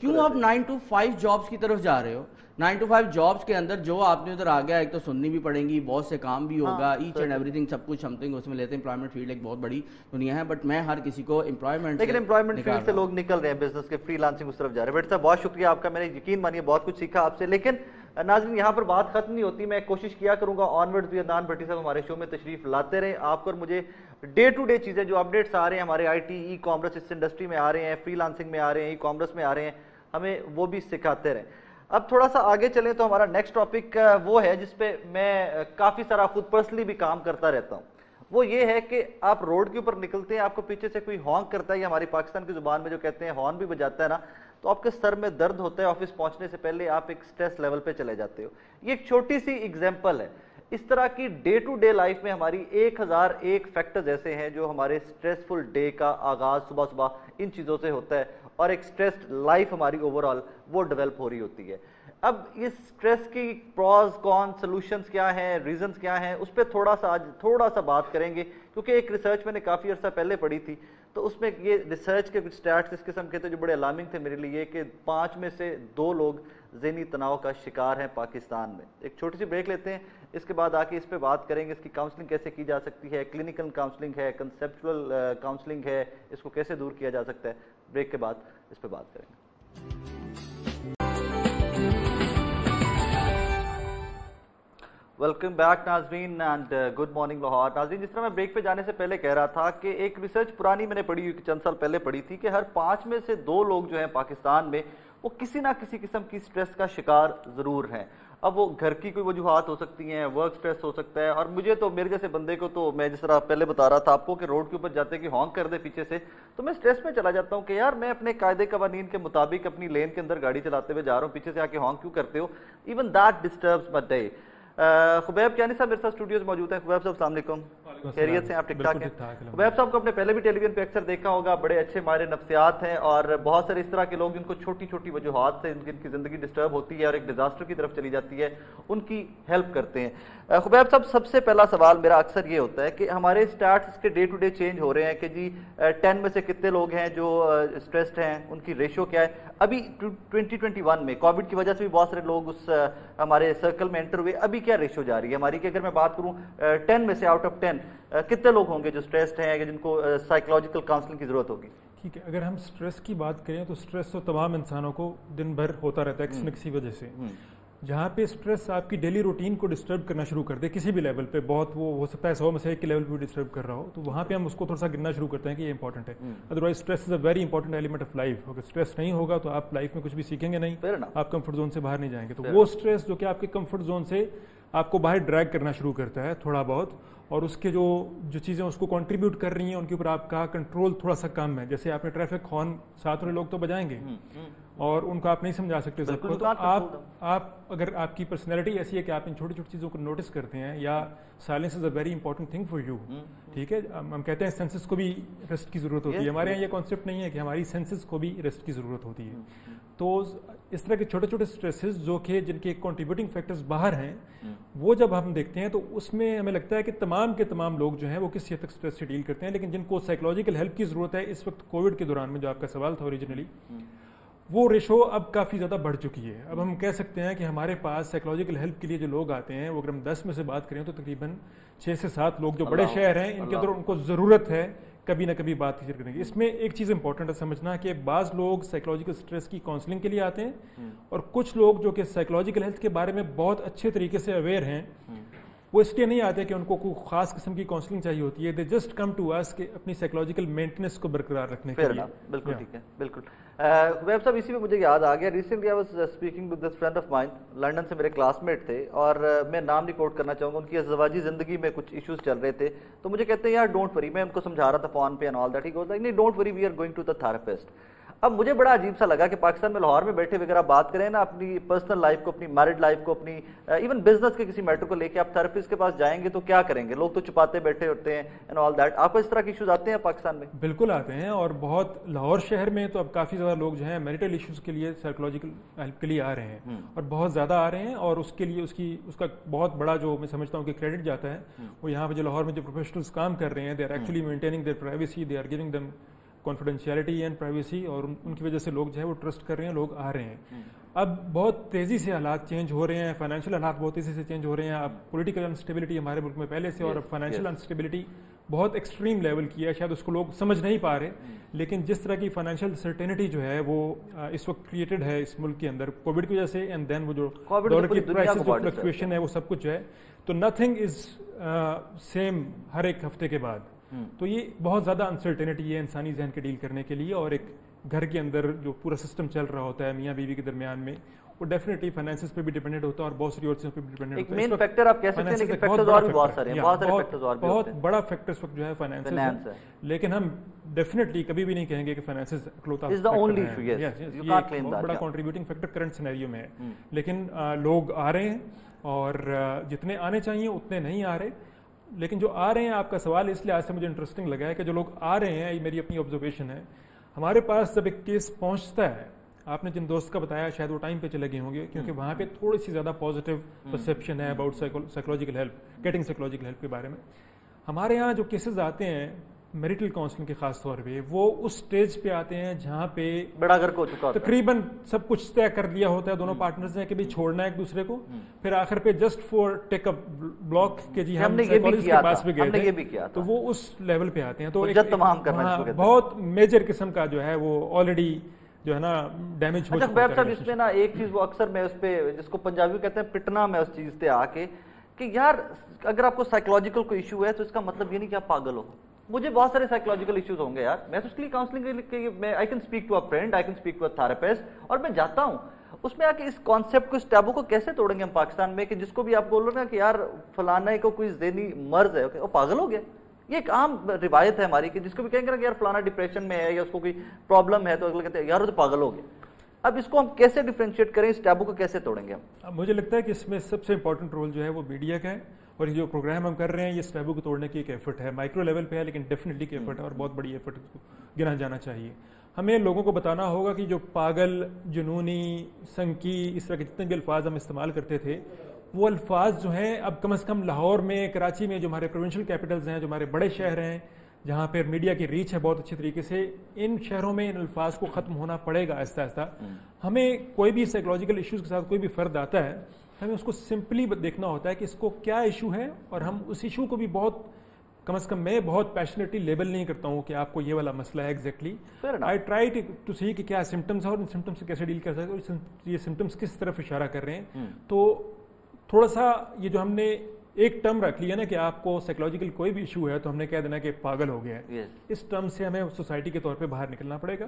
क्यों आप 9 to 5 जॉब्स की तरफ जा रहे हो? 9 to 5 जॉब्स के अंदर जो आपने उधर आ गया, एक तो सुननी भी पड़ेगी, बॉस से काम भी होगा, ईच एंड एवरीथिंग, सब कुछ समथिंग उसमें लेते हैं। एम्प्लॉयमेंट फील्ड एक बहुत बड़ी दुनिया है, बट मैं हर किसी को एम्प्लॉयमेंट, लेकिन एम्प्लॉयमेंट फील्ड से लोग निकल रहे हैं, बिजनेस के फ्रीलांसिंग उस तरफ जा रहे हैं। बेटा साहब बहुत शुक्रिया आपका, मैंने यकीन मानिए बहुत कुछ सीखा आपसे। लेकिन नाज़रीन यहाँ पर बात खत्म नहीं होती, मैं कोशिश किया करूंगा ऑनवर्ड्स भी अदनान भट्टी साहब हमारे शो में तशरीफ लाते रहे। आपको और मुझे डे टू डे चीज़ें जो अपडेट्स आ रहे हैं हमारे आईटी, ई कॉमर्स इस इंडस्ट्री में आ रहे हैं, फ्रीलांसिंग में आ रहे हैं, ई कॉमर्स में आ रहे हैं, हमें वो भी सिखाते रहें। अब थोड़ा सा आगे चलें तो हमारा नेक्स्ट टॉपिक वो है जिसपे मैं काफ़ी सारा खुद पर्सनली भी काम करता रहता हूँ। वो ये है कि आप रोड के ऊपर निकलते हैं, आपको पीछे से कोई हॉन्क करता है, या हमारी पाकिस्तान की जुबान में जो कहते हैं हॉर्न भी बजाता है ना, तो आपके सर में दर्द होता है। ऑफिस पहुंचने से पहले आप एक स्ट्रेस लेवल पे चले जाते हो। ये एक छोटी सी एग्जांपल है। इस तरह की डे टू डे लाइफ में हमारी 1001 फैक्टर्स ऐसे हैं जो हमारे स्ट्रेसफुल डे का आगाज सुबह सुबह इन चीज़ों से होता है, और एक स्ट्रेस्ड लाइफ हमारी ओवरऑल वो डेवलप हो रही होती है। अब इस स्ट्रेस की प्रॉज कॉन, सॉल्यूशंस क्या हैं, रीजंस क्या हैं, उस पर आज थोड़ा सा बात करेंगे, क्योंकि एक रिसर्च मैंने काफ़ी अर्सा पहले पढ़ी थी, तो उसमें ये रिसर्च के कुछ स्टैट्स इस किस्म के थे जो बड़े अलार्मिंग थे मेरे लिए कि 5 में से 2 लोग ज़हनी तनाव का शिकार हैं पाकिस्तान में। एक छोटी सी ब्रेक लेते हैं, इसके बाद आके इस पर बात करेंगे इसकी काउंसलिंग कैसे की जा सकती है, क्लिनिकल काउंसलिंग है, कंसेप्चुअल काउंसलिंग है, इसको कैसे दूर किया जा सकता है। ब्रेक के बाद इस पर बात करेंगे। वेलकम बैक नाजरीन एंड गुड मॉर्निंग लाहौर। नाजरीन जिस तरह मैं ब्रेक पे जाने से पहले कह रहा था कि एक रिसर्च पुरानी मैंने पढ़ी हुई चंद साल पहले पढ़ी थी कि हर 5 में से 2 लोग जो हैं पाकिस्तान में वो किसी ना किसी किस्म की स्ट्रेस का शिकार ज़रूर हैं। अब वो घर की कोई वजूहत हो सकती हैं, वर्क स्ट्रेस हो सकता है, और मुझे तो मेरे जैसे बंदे को तो मैं जिस तरह पहले बता रहा था आपको कि रोड के ऊपर जाते कि हॉन्क कर दे पीछे से, तो मैं स्ट्रेस में चला जाता हूँ कि यार मैं अपने कायदे कवानीन के मुताबिक अपनी लेन के अंदर गाड़ी चलाते हुए जा रहा हूँ, पीछे से आके हॉन्क क्यों करते हो। Even that disturbs my day. Khubaib क्या साहब मेरे साथ स्टूडियोज मौजूद हैं। खुबैब साहब अस्सलाम वालेकुम, खैरियत से आप? ठीक ठाक हैं। खुबैब साहब को अपने पहले भी टेलीविजन पे अक्सर देखा होगा, बड़े अच्छे माहिर नफ्सियात हैं, और बहुत सारे इस तरह के लोग जिनको छोटी छोटी वजूहत से जिनकी ज़िंदगी डिस्टर्ब होती है और एक डिज़ास्टर की तरफ चली जाती है, उनकी हेल्प करते हैं। खुबैब साहब सबसे पहला सवाल मेरा अक्सर ये होता है कि हमारे स्टार्ट के डे टू डे चेंज हो रहे हैं कि जी 10 में से कितने लोग हैं जो स्ट्रेस्ड हैं, उनकी रेशो क्या है। अभी 2021 में कोविड की वजह से भी बहुत सारे लोग उस हमारे सर्कल में एंटर हुए, अभी क्या रेशो जा रही है हमारी कि अगर मैं बात करूं 10 में से आउट ऑफ 10 कितने लोग होंगे जो स्ट्रेस्ड हैं या जिनको साइकोलॉजिकल काउंसलिंग की जरूरत होगी? ठीक है, अगर हम स्ट्रेस की बात करें तो स्ट्रेस तो तमाम इंसानों को दिन भर होता रहता है किसी न किसी वजह से। जहाँ पे स्ट्रेस आपकी डेली रूटीन को डिस्टर्ब करना शुरू कर दे किसी भी लेवल पे, बहुत वो हो सकता है 100 में से 1 के लेवल पे डिस्टर्ब कर रहा हो, तो वहाँ पे हम उसको थोड़ा सा गिनना शुरू करते हैं कि ये इंपॉर्टेंट है। Otherwise stress is a very important element of life. अगर स्ट्रेस नहीं होगा तो आप लाइफ में कुछ भी सीखेंगे नहीं, आप कम्फर्ट जोन से बाहर नहीं जाएंगे। तो वो स्ट्रेस जो कि आपके कम्फर्ट जोन से आपको बाहर ड्रैग करना शुरू करता है थोड़ा बहुत, और उसके जो चीज़ें उसको कंट्रीब्यूट कर रही हैं उनके ऊपर आपका कंट्रोल थोड़ा सा कम है। जैसे आपने ट्रैफिक हॉर्न 7 लोग तो बजाएंगे और उनको आप नहीं समझा सकते सबको, तो आप अगर आपकी पर्सनैलिटी ऐसी है कि आप इन छोटी छोटी चीज़ों को नोटिस करते हैं, या silence is a very important thing for you. ठीक है, हम कहते हैं सेंसेस को भी रेस्ट की ज़रूरत होती है, हमारे यहाँ ये कॉन्सेप्ट नहीं है कि हमारी सेंसेस को भी रेस्ट की ज़रूरत होती है। तो इस तरह के छोटे छोटे स्ट्रेसेस जो कि जिनके कंट्रीब्यूटिंग फैक्टर्स बाहर हैं, वो जब हम देखते हैं तो उसमें हमें लगता है कि तमाम के तमाम लोग जो हैं वो किस हद तक स्ट्रेस से डील करते हैं। लेकिन जिनको साइकोलॉजिकल हेल्प की ज़रूरत है इस वक्त कोविड के दौरान में, जो आपका सवाल था ओरिजिनली, वो रेशो अब काफ़ी ज़्यादा बढ़ चुकी है। अब हम कह सकते हैं कि हमारे पास साइकोलॉजिकल हेल्प के लिए जो लोग आते हैं वो अगर हम 10 में से बात करें तो तकरीबन 6 से 7 लोग जो बड़े शहर हैं इनके अंदर उनको ज़रूरत है कभी ना कभी बात शेयर करेंगे। इसमें एक चीज़ इंपॉर्टेंट है समझना कि बाज़ लोग साइकोलॉजिकल स्ट्रेस की काउंसलिंग के लिए आते हैं, और कुछ लोग जो कि साइकोलॉजिकल हेल्थ के बारे में बहुत अच्छे तरीके से अवेयर हैं वो इसलिए नहीं आते कि उनको कोई खास किस्म की काउंसलिंग चाहिए होती है, they just come to us कि अपनी साइकोलॉजिकल मेंटेनेंस को बरकरार रखने के लिए। बिल्कुल ठीक है, बिल्कुल। खुबैब साहब इसी में मुझे याद आ गया, recently I was speaking with this friend of mine, London से मेरे क्लासमेट थे, और मैं नाम नहीं कोट करना चाहूँगा, उनकी ज़वाजी ज़िंदगी में कुछ इशूज़ चल रहे थे, तो मुझे कहते हैं यार डोंट वरी, मैं उनको समझा रहा था फोन पे and all that, he goes like नहीं don't worry we are going to the therapist. अब मुझे बड़ा अजीब सा लगा कि पाकिस्तान में लाहौर में बैठे हुए अगर आप बात करें ना अपनी पर्सनल लाइफ को, अपनी मैरिड लाइफ को, अपनी इवन बिजनेस के किसी मैटर को लेके आप थेरेपिस्ट के पास जाएंगे तो क्या करेंगे, लोग तो छुपाते बैठे होते हैं एंड ऑल दैट। आपको इस तरह के इशूज आते हैं पाकिस्तान में? बिल्कुल आते हैं, और बहुत लाहौर शहर में तो अब काफ़ी ज़्यादा लोग जो है मैरिटल इशूज़ के लिए साइकोलॉजिकल हेल्प के लिए आ रहे हैं और बहुत ज़्यादा आ रहे हैं, और उसके लिए उसका बहुत बड़ा जो मैं समझता हूँ कि क्रेडिट जाता है वो यहाँ पर जो लाहौर में जो प्रोफेशनल्स काम कर रहे हैं, they are actually maintaining their privacy, they are giving them confidentiality and privacy, और उनकी वजह से लोग जो है वो ट्रस्ट कर रहे हैं, लोग आ रहे हैं। अब बहुत तेज़ी से हालात चेंज हो रहे हैं, फाइनेंशियल हालात बहुत तेज़ी से चेंज हो रहे हैं, अब पॉलिटिकल अनस्टेबिलिटी हमारे मुल्क में पहले से और फाइनेंशियल अनस्टेबिलिटी बहुत एक्सट्रीम लेवल की है, शायद उसको लोग समझ नहीं पा रहे, लेकिन जिस तरह की फाइनेंशियल सर्टेनिटी जो है वो इस वक्त क्रिएटेड है इस मुल्क के अंदर कोविड की वजह से, एंड देन वो जो डॉलर की प्राइसेस जो फ्लक्चुएशन है वो सब कुछ है, तो नथिंग इज सेम हर एक हफ्ते के बाद। तो ये बहुत ज़्यादा अनसर्टेनिटी है इंसानी जहन के डील करने के लिए, और एक घर के अंदर जो पूरा सिस्टम चल रहा होता है मियाँ बीवी के दरमियान में, वो डेफिनेटली फाइनेंसेस पे भी डिपेंडेंट होता है और बहुत सारी और चीज़ों पे भी डिपेंडेंट होता है। एक मेन फैक्टर आप कह सकते हैं, लेकिन फैक्टर्स और भी बहुत सारे हैं, बहुत सारे फैक्टर्स और भी होते हैं। बहुत बड़ा फैक्टर इस वक्त जो है फाइनेंसेस है, लेकिन हम डेफिनेटली कभी भी नहीं कहेंगे कि फाइनेंसेस इकलौता is the only issue, yes you can't claim that, बड़ा कंट्रीब्यूटिंग फैक्टर करंट सिनेरियो में है, लेकिन लोग आ रहे हैं और जितने आने चाहिए उतने नहीं आ रहे, लेकिन जो आ रहे हैं, आपका सवाल इसलिए आज से मुझे इंटरेस्टिंग लगा है कि जो लोग आ रहे हैं, ये मेरी अपनी ऑब्जर्वेशन है, हमारे पास जब एक केस पहुंचता है, आपने जिन दोस्त का बताया शायद वो टाइम पे चले गए होंगे क्योंकि वहाँ पे थोड़ी सी ज़्यादा पॉजिटिव परसेप्शन है about psychological help, getting psychological help के बारे में। हमारे यहाँ जो केसेज आते हैं मैरिटल काउंसलिंग के खास तौर पे, वो उस स्टेज पे आते हैं जहाँ पे बड़ा गर्क हो चुका होता है, तकरीबन सब कुछ तय कर लिया होता है, दोनों पार्टनर्स ने कि भी छोड़ना है एक दूसरे को, फिर आखिर पे just for take up block के जी हमने के पास भी गए, तो वो उस लेवल पे आते हैं। तो एक बहुत मेजर किस्म का जो है वो ऑलरेडी जो है ना डैमेज हो चुका है। इसमें ना एक चीज वो अक्सर मैं उस पर जिसको पंजाबी कहते हैं पिटना, मैं उस चीज पे आके कि यार अगर आपको साइकोलॉजिकल कोई इशू है तो इसका मतलब ये नहीं कि आप पागल हो। मुझे बहुत सारे साइकोलॉजिकल इश्यूज होंगे यार, मैं तो उसके लिए काउंसलिंग के लिए मैं I can speak to a friend, I can speak to a therapist, और मैं जाता हूँ। उसमें आके इस कॉन्सेप्ट को, इस टैबू को कैसे तोड़ेंगे हम पाकिस्तान में कि जिसको भी आप बोलो ना कि यार फलाने को कोई देनी मर्ज है, ओके, वो पागल हो गया। ये एक आम रिवायत है हमारी कि जिसको भी कहेंगे ना कि यार फलाना डिप्रेशन में है या उसको कोई प्रॉब्लम है तो अगले कहते हैं यार वो तो पागल हो गया। अब इसको हम कैसे डिफ्रेंशिएट करें, इस टैबू को कैसे तोड़ेंगे हम? मुझे लगता है कि इसमें सबसे इंपॉर्टेंट रोल जो है वो मीडिया का है, और ये जो प्रोग्राम हम कर रहे हैं ये इस टैबू को तोड़ने की एक एफर्ट है, माइक्रो लेवल पे है लेकिन डेफिनेटली एक एफर्ट है और बहुत बड़ी एफर्ट गिना जाना चाहिए। हमें लोगों को बताना होगा कि जो पागल, जुनूनी, संकी, इस तरह के जितने भी अल्फाज हम इस्तेमाल करते थे वो अल्फाज जो हैं अब कम से कम लाहौर में, कराची में, जो हमारे प्रोविंशियल कैपिटल्स हैं, जो हमारे बड़े शहर हैं जहाँ पर मीडिया की रीच है बहुत अच्छे तरीके से, इन शहरों में इन अल्फाज को ख़त्म होना पड़ेगा आहिस्ता आहिस्ता। हमें कोई भी साइकोलॉजिकल इशूज़ के साथ कोई भी फ़र्द आता है, हमें उसको सिंपली देखना होता है कि इसको क्या इशू है, और हम उस इशू को भी बहुत कम से कम मैं बहुत पैशनेटली लेबल नहीं करता हूँ कि आपको ये वाला मसला है exactly. I try to see कि क्या सिम्टम्स है और इन सिम्टम्स से कैसे डील कर सकते हैं, ये सिम्टम्स किस तरफ इशारा कर रहे हैं। तो थोड़ा सा ये जो हमने एक टर्म रख लिया ना कि आपको साइकोलॉजिकल कोई भी इशू है तो हमने कह देना कि पागल हो गया है, इस टर्म से हमें सोसाइटी के तौर पर बाहर निकलना पड़ेगा।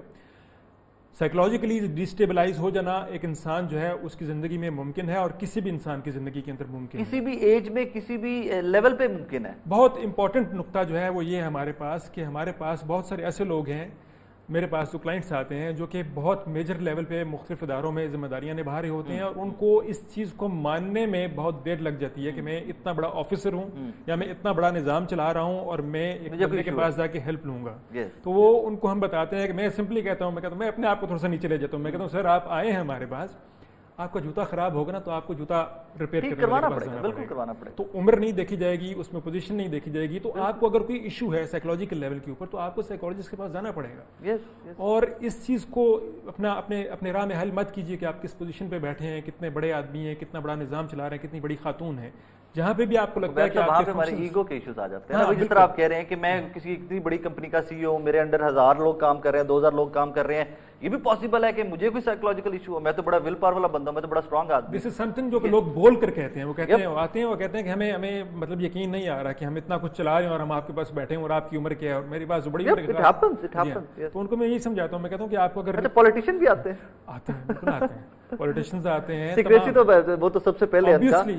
साइकोलॉजिकली डिस्टेबलाइज हो जाना एक इंसान जो है उसकी जिंदगी में मुमकिन है, और किसी भी इंसान की जिंदगी के अंदर मुमकिन है, किसी भी एज में, किसी भी लेवल पे मुमकिन है। बहुत इंपॉर्टेंट नुक्ता जो है वो ये है हमारे पास कि हमारे पास बहुत सारे ऐसे लोग हैं, मेरे पास जो क्लाइंट्स आते हैं जो कि बहुत मेजर लेवल पे मुख्तलिफ इदारों में जिम्मेदारियां निभा रहे होते हैं, और उनको इस चीज़ को मानने में बहुत देर लग जाती है कि मैं इतना बड़ा ऑफिसर हूँ या मैं इतना बड़ा निज़ाम चला रहा हूँ और मैं एक बंदे के पास जाके हेल्प लूँगा। तो वो उनको हम बताते हैं कि मैं सिंपली कहता हूँ, मैं कहता हूँ मैं अपने आप को थोड़ा सा नीचे ले जाता हूँ, मैं कहता हूँ सर आप आए हैं हमारे पास, आपका जूता खराब होगा ना तो आपको जूता रिपेयर करवाना पड़ेगा, बिल्कुल करवाना पड़ेगा। तो उम्र नहीं देखी जाएगी, उसमें पोजीशन नहीं देखी जाएगी। तो आपको अगर कोई इशू है साइकोलॉजिकल लेवल के ऊपर तो आपको साइकोलॉजिस्ट के पास जाना पड़ेगा। और इस चीज़ को अपना अपने अपने राह में हल मत कीजिए कि आप किस पोजीशन पे बैठे हैं, कितने बड़े आदमी हैं, कितना बड़ा निज़ाम चला रहे हैं, कितनी बड़ी खातून है। जहाँ पे भी आपको लगता है कि वहाँ पे हमारे ईगो के इश्यूज आ जाते हैं। जिस तरह आप कह रहे हैं कि मैं किसी इतनी बड़ी कंपनी का सीईओ, मेरे अंडर 1000 लोग काम कर रहे हैं, 2000 लोग काम कर रहे हैं, ये भी पॉसिबल है कि मुझे कोई साइकोलॉजिकल इशू हो, मैं तो बड़ा विल पावर वाला बंदा हूं, मैं तो बड़ा स्ट्रांग आदमी। दिस इज समथिंग जो कि लोग बोल कर कहते हैं, वो कहते हैं आते हैं और कहते हैं कि हमें हमें मतलब यकीन नहीं आ रहा कि हम इतना कुछ चला रहे हैं और हम आपके पास बैठे हैं और आपकी उम्र क्या है और मेरे पास बड़ी उम्र क्या है। तो उनको मैं यही समझाता हूँ, मैं कहता हूँ कि आपको अगर पॉलिटिशियन भी आते हैं पॉलिटिशियंस आते हैं, सिक्रेसी तो वो तो सबसे पहले obviously.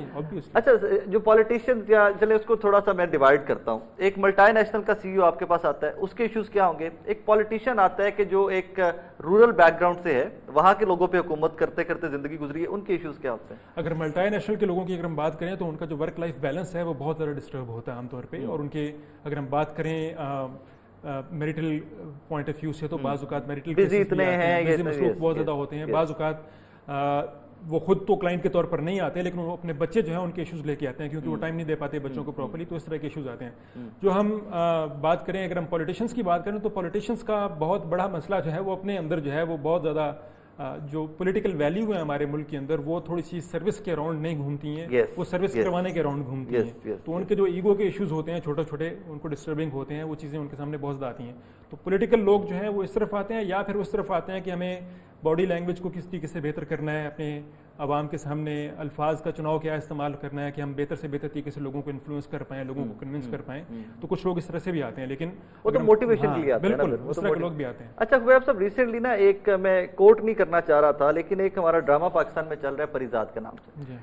अच्छा, जो पॉलिटिशियंस या चले उसको थोड़ा सा मैं डिवाइड करता हूँ। एक मल्टीनेशनल का सीईओ आपके पास आता है, उसके इश्यूज क्या होंगे। एक पॉलिटिशियन आता है कि जो एक रूरल बैकग्राउंड से है, वहाँ के लोगों पे हुकूमत करते करते जिंदगी गुजरी है, उनके इश्यूज क्या होते हैं। अगर मल्टीनेशनल के लोगों की अगर हम बात करें तो उनका जो वर्क लाइफ बैलेंस है वो बहुत ज़्यादा डिस्टर्ब होता है आमतौर पर। और उनके अगर हम बात करें मैरिटल पॉइंट ऑफ व्यू से तो बाज़ात मैरिटल बहुत ज़्यादा होते हैं। बाज़ात वो खुद तो क्लाइंट के तौर पर नहीं आते, लेकिन वो अपने बच्चे जो हैं उनके इश्यूज लेके आते हैं क्योंकि वो टाइम नहीं दे पाते बच्चों को प्रॉपर्ली, तो इस तरह के इश्यूज आते हैं। जो हम बात करें, अगर हम पॉलिटिशियंस की बात करें तो पॉलिटिशियंस का बहुत बड़ा मसला जो है वो अपने अंदर जो है वो बहुत ज़्यादा जो पॉलिटिकल वैल्यू है हमारे मुल्क के अंदर वो थोड़ी सी सर्विस के अराउंड नहीं घूमती हैं, वो सर्विस करवाने के अराउंड घूमती हैं। तो उनके जो ईगो के इश्यूज होते हैं छोटे छोटे, उनको डिस्टर्बिंग होते हैं, वो चीज़ें उनके सामने बहुत ज़्यादा आती हैं। तो पॉलिटिकल लोग जो हैं वो इस तरफ आते हैं, या फिर उस तरफ आते हैं कि हमें बॉडी लैंग्वेज को किस तरीके से बेहतर करना है, अपने आवाम के सामने अल्फाज का चुनाव क्या इस्तेमाल करना है कि हम बेहतर से बेहतर तरीके से लोगों को इन्फ्लुएंस कर पाएँ, लोगों को कन्विंस कर पाएँ। तो कुछ लोग इस तरह से भी आते हैं, लेकिन वो तो मोटिवेशन के लिए आते हैं, बिल्कुल उस तरह के लोग भी आते हैं। अच्छा हुए, आप सब रिसेंटली ना एक, मैं कोट नहीं करना चाह रहा था, लेकिन एक हमारा ड्रामा पाकिस्तान में चल रहा है परिजात के नाम से।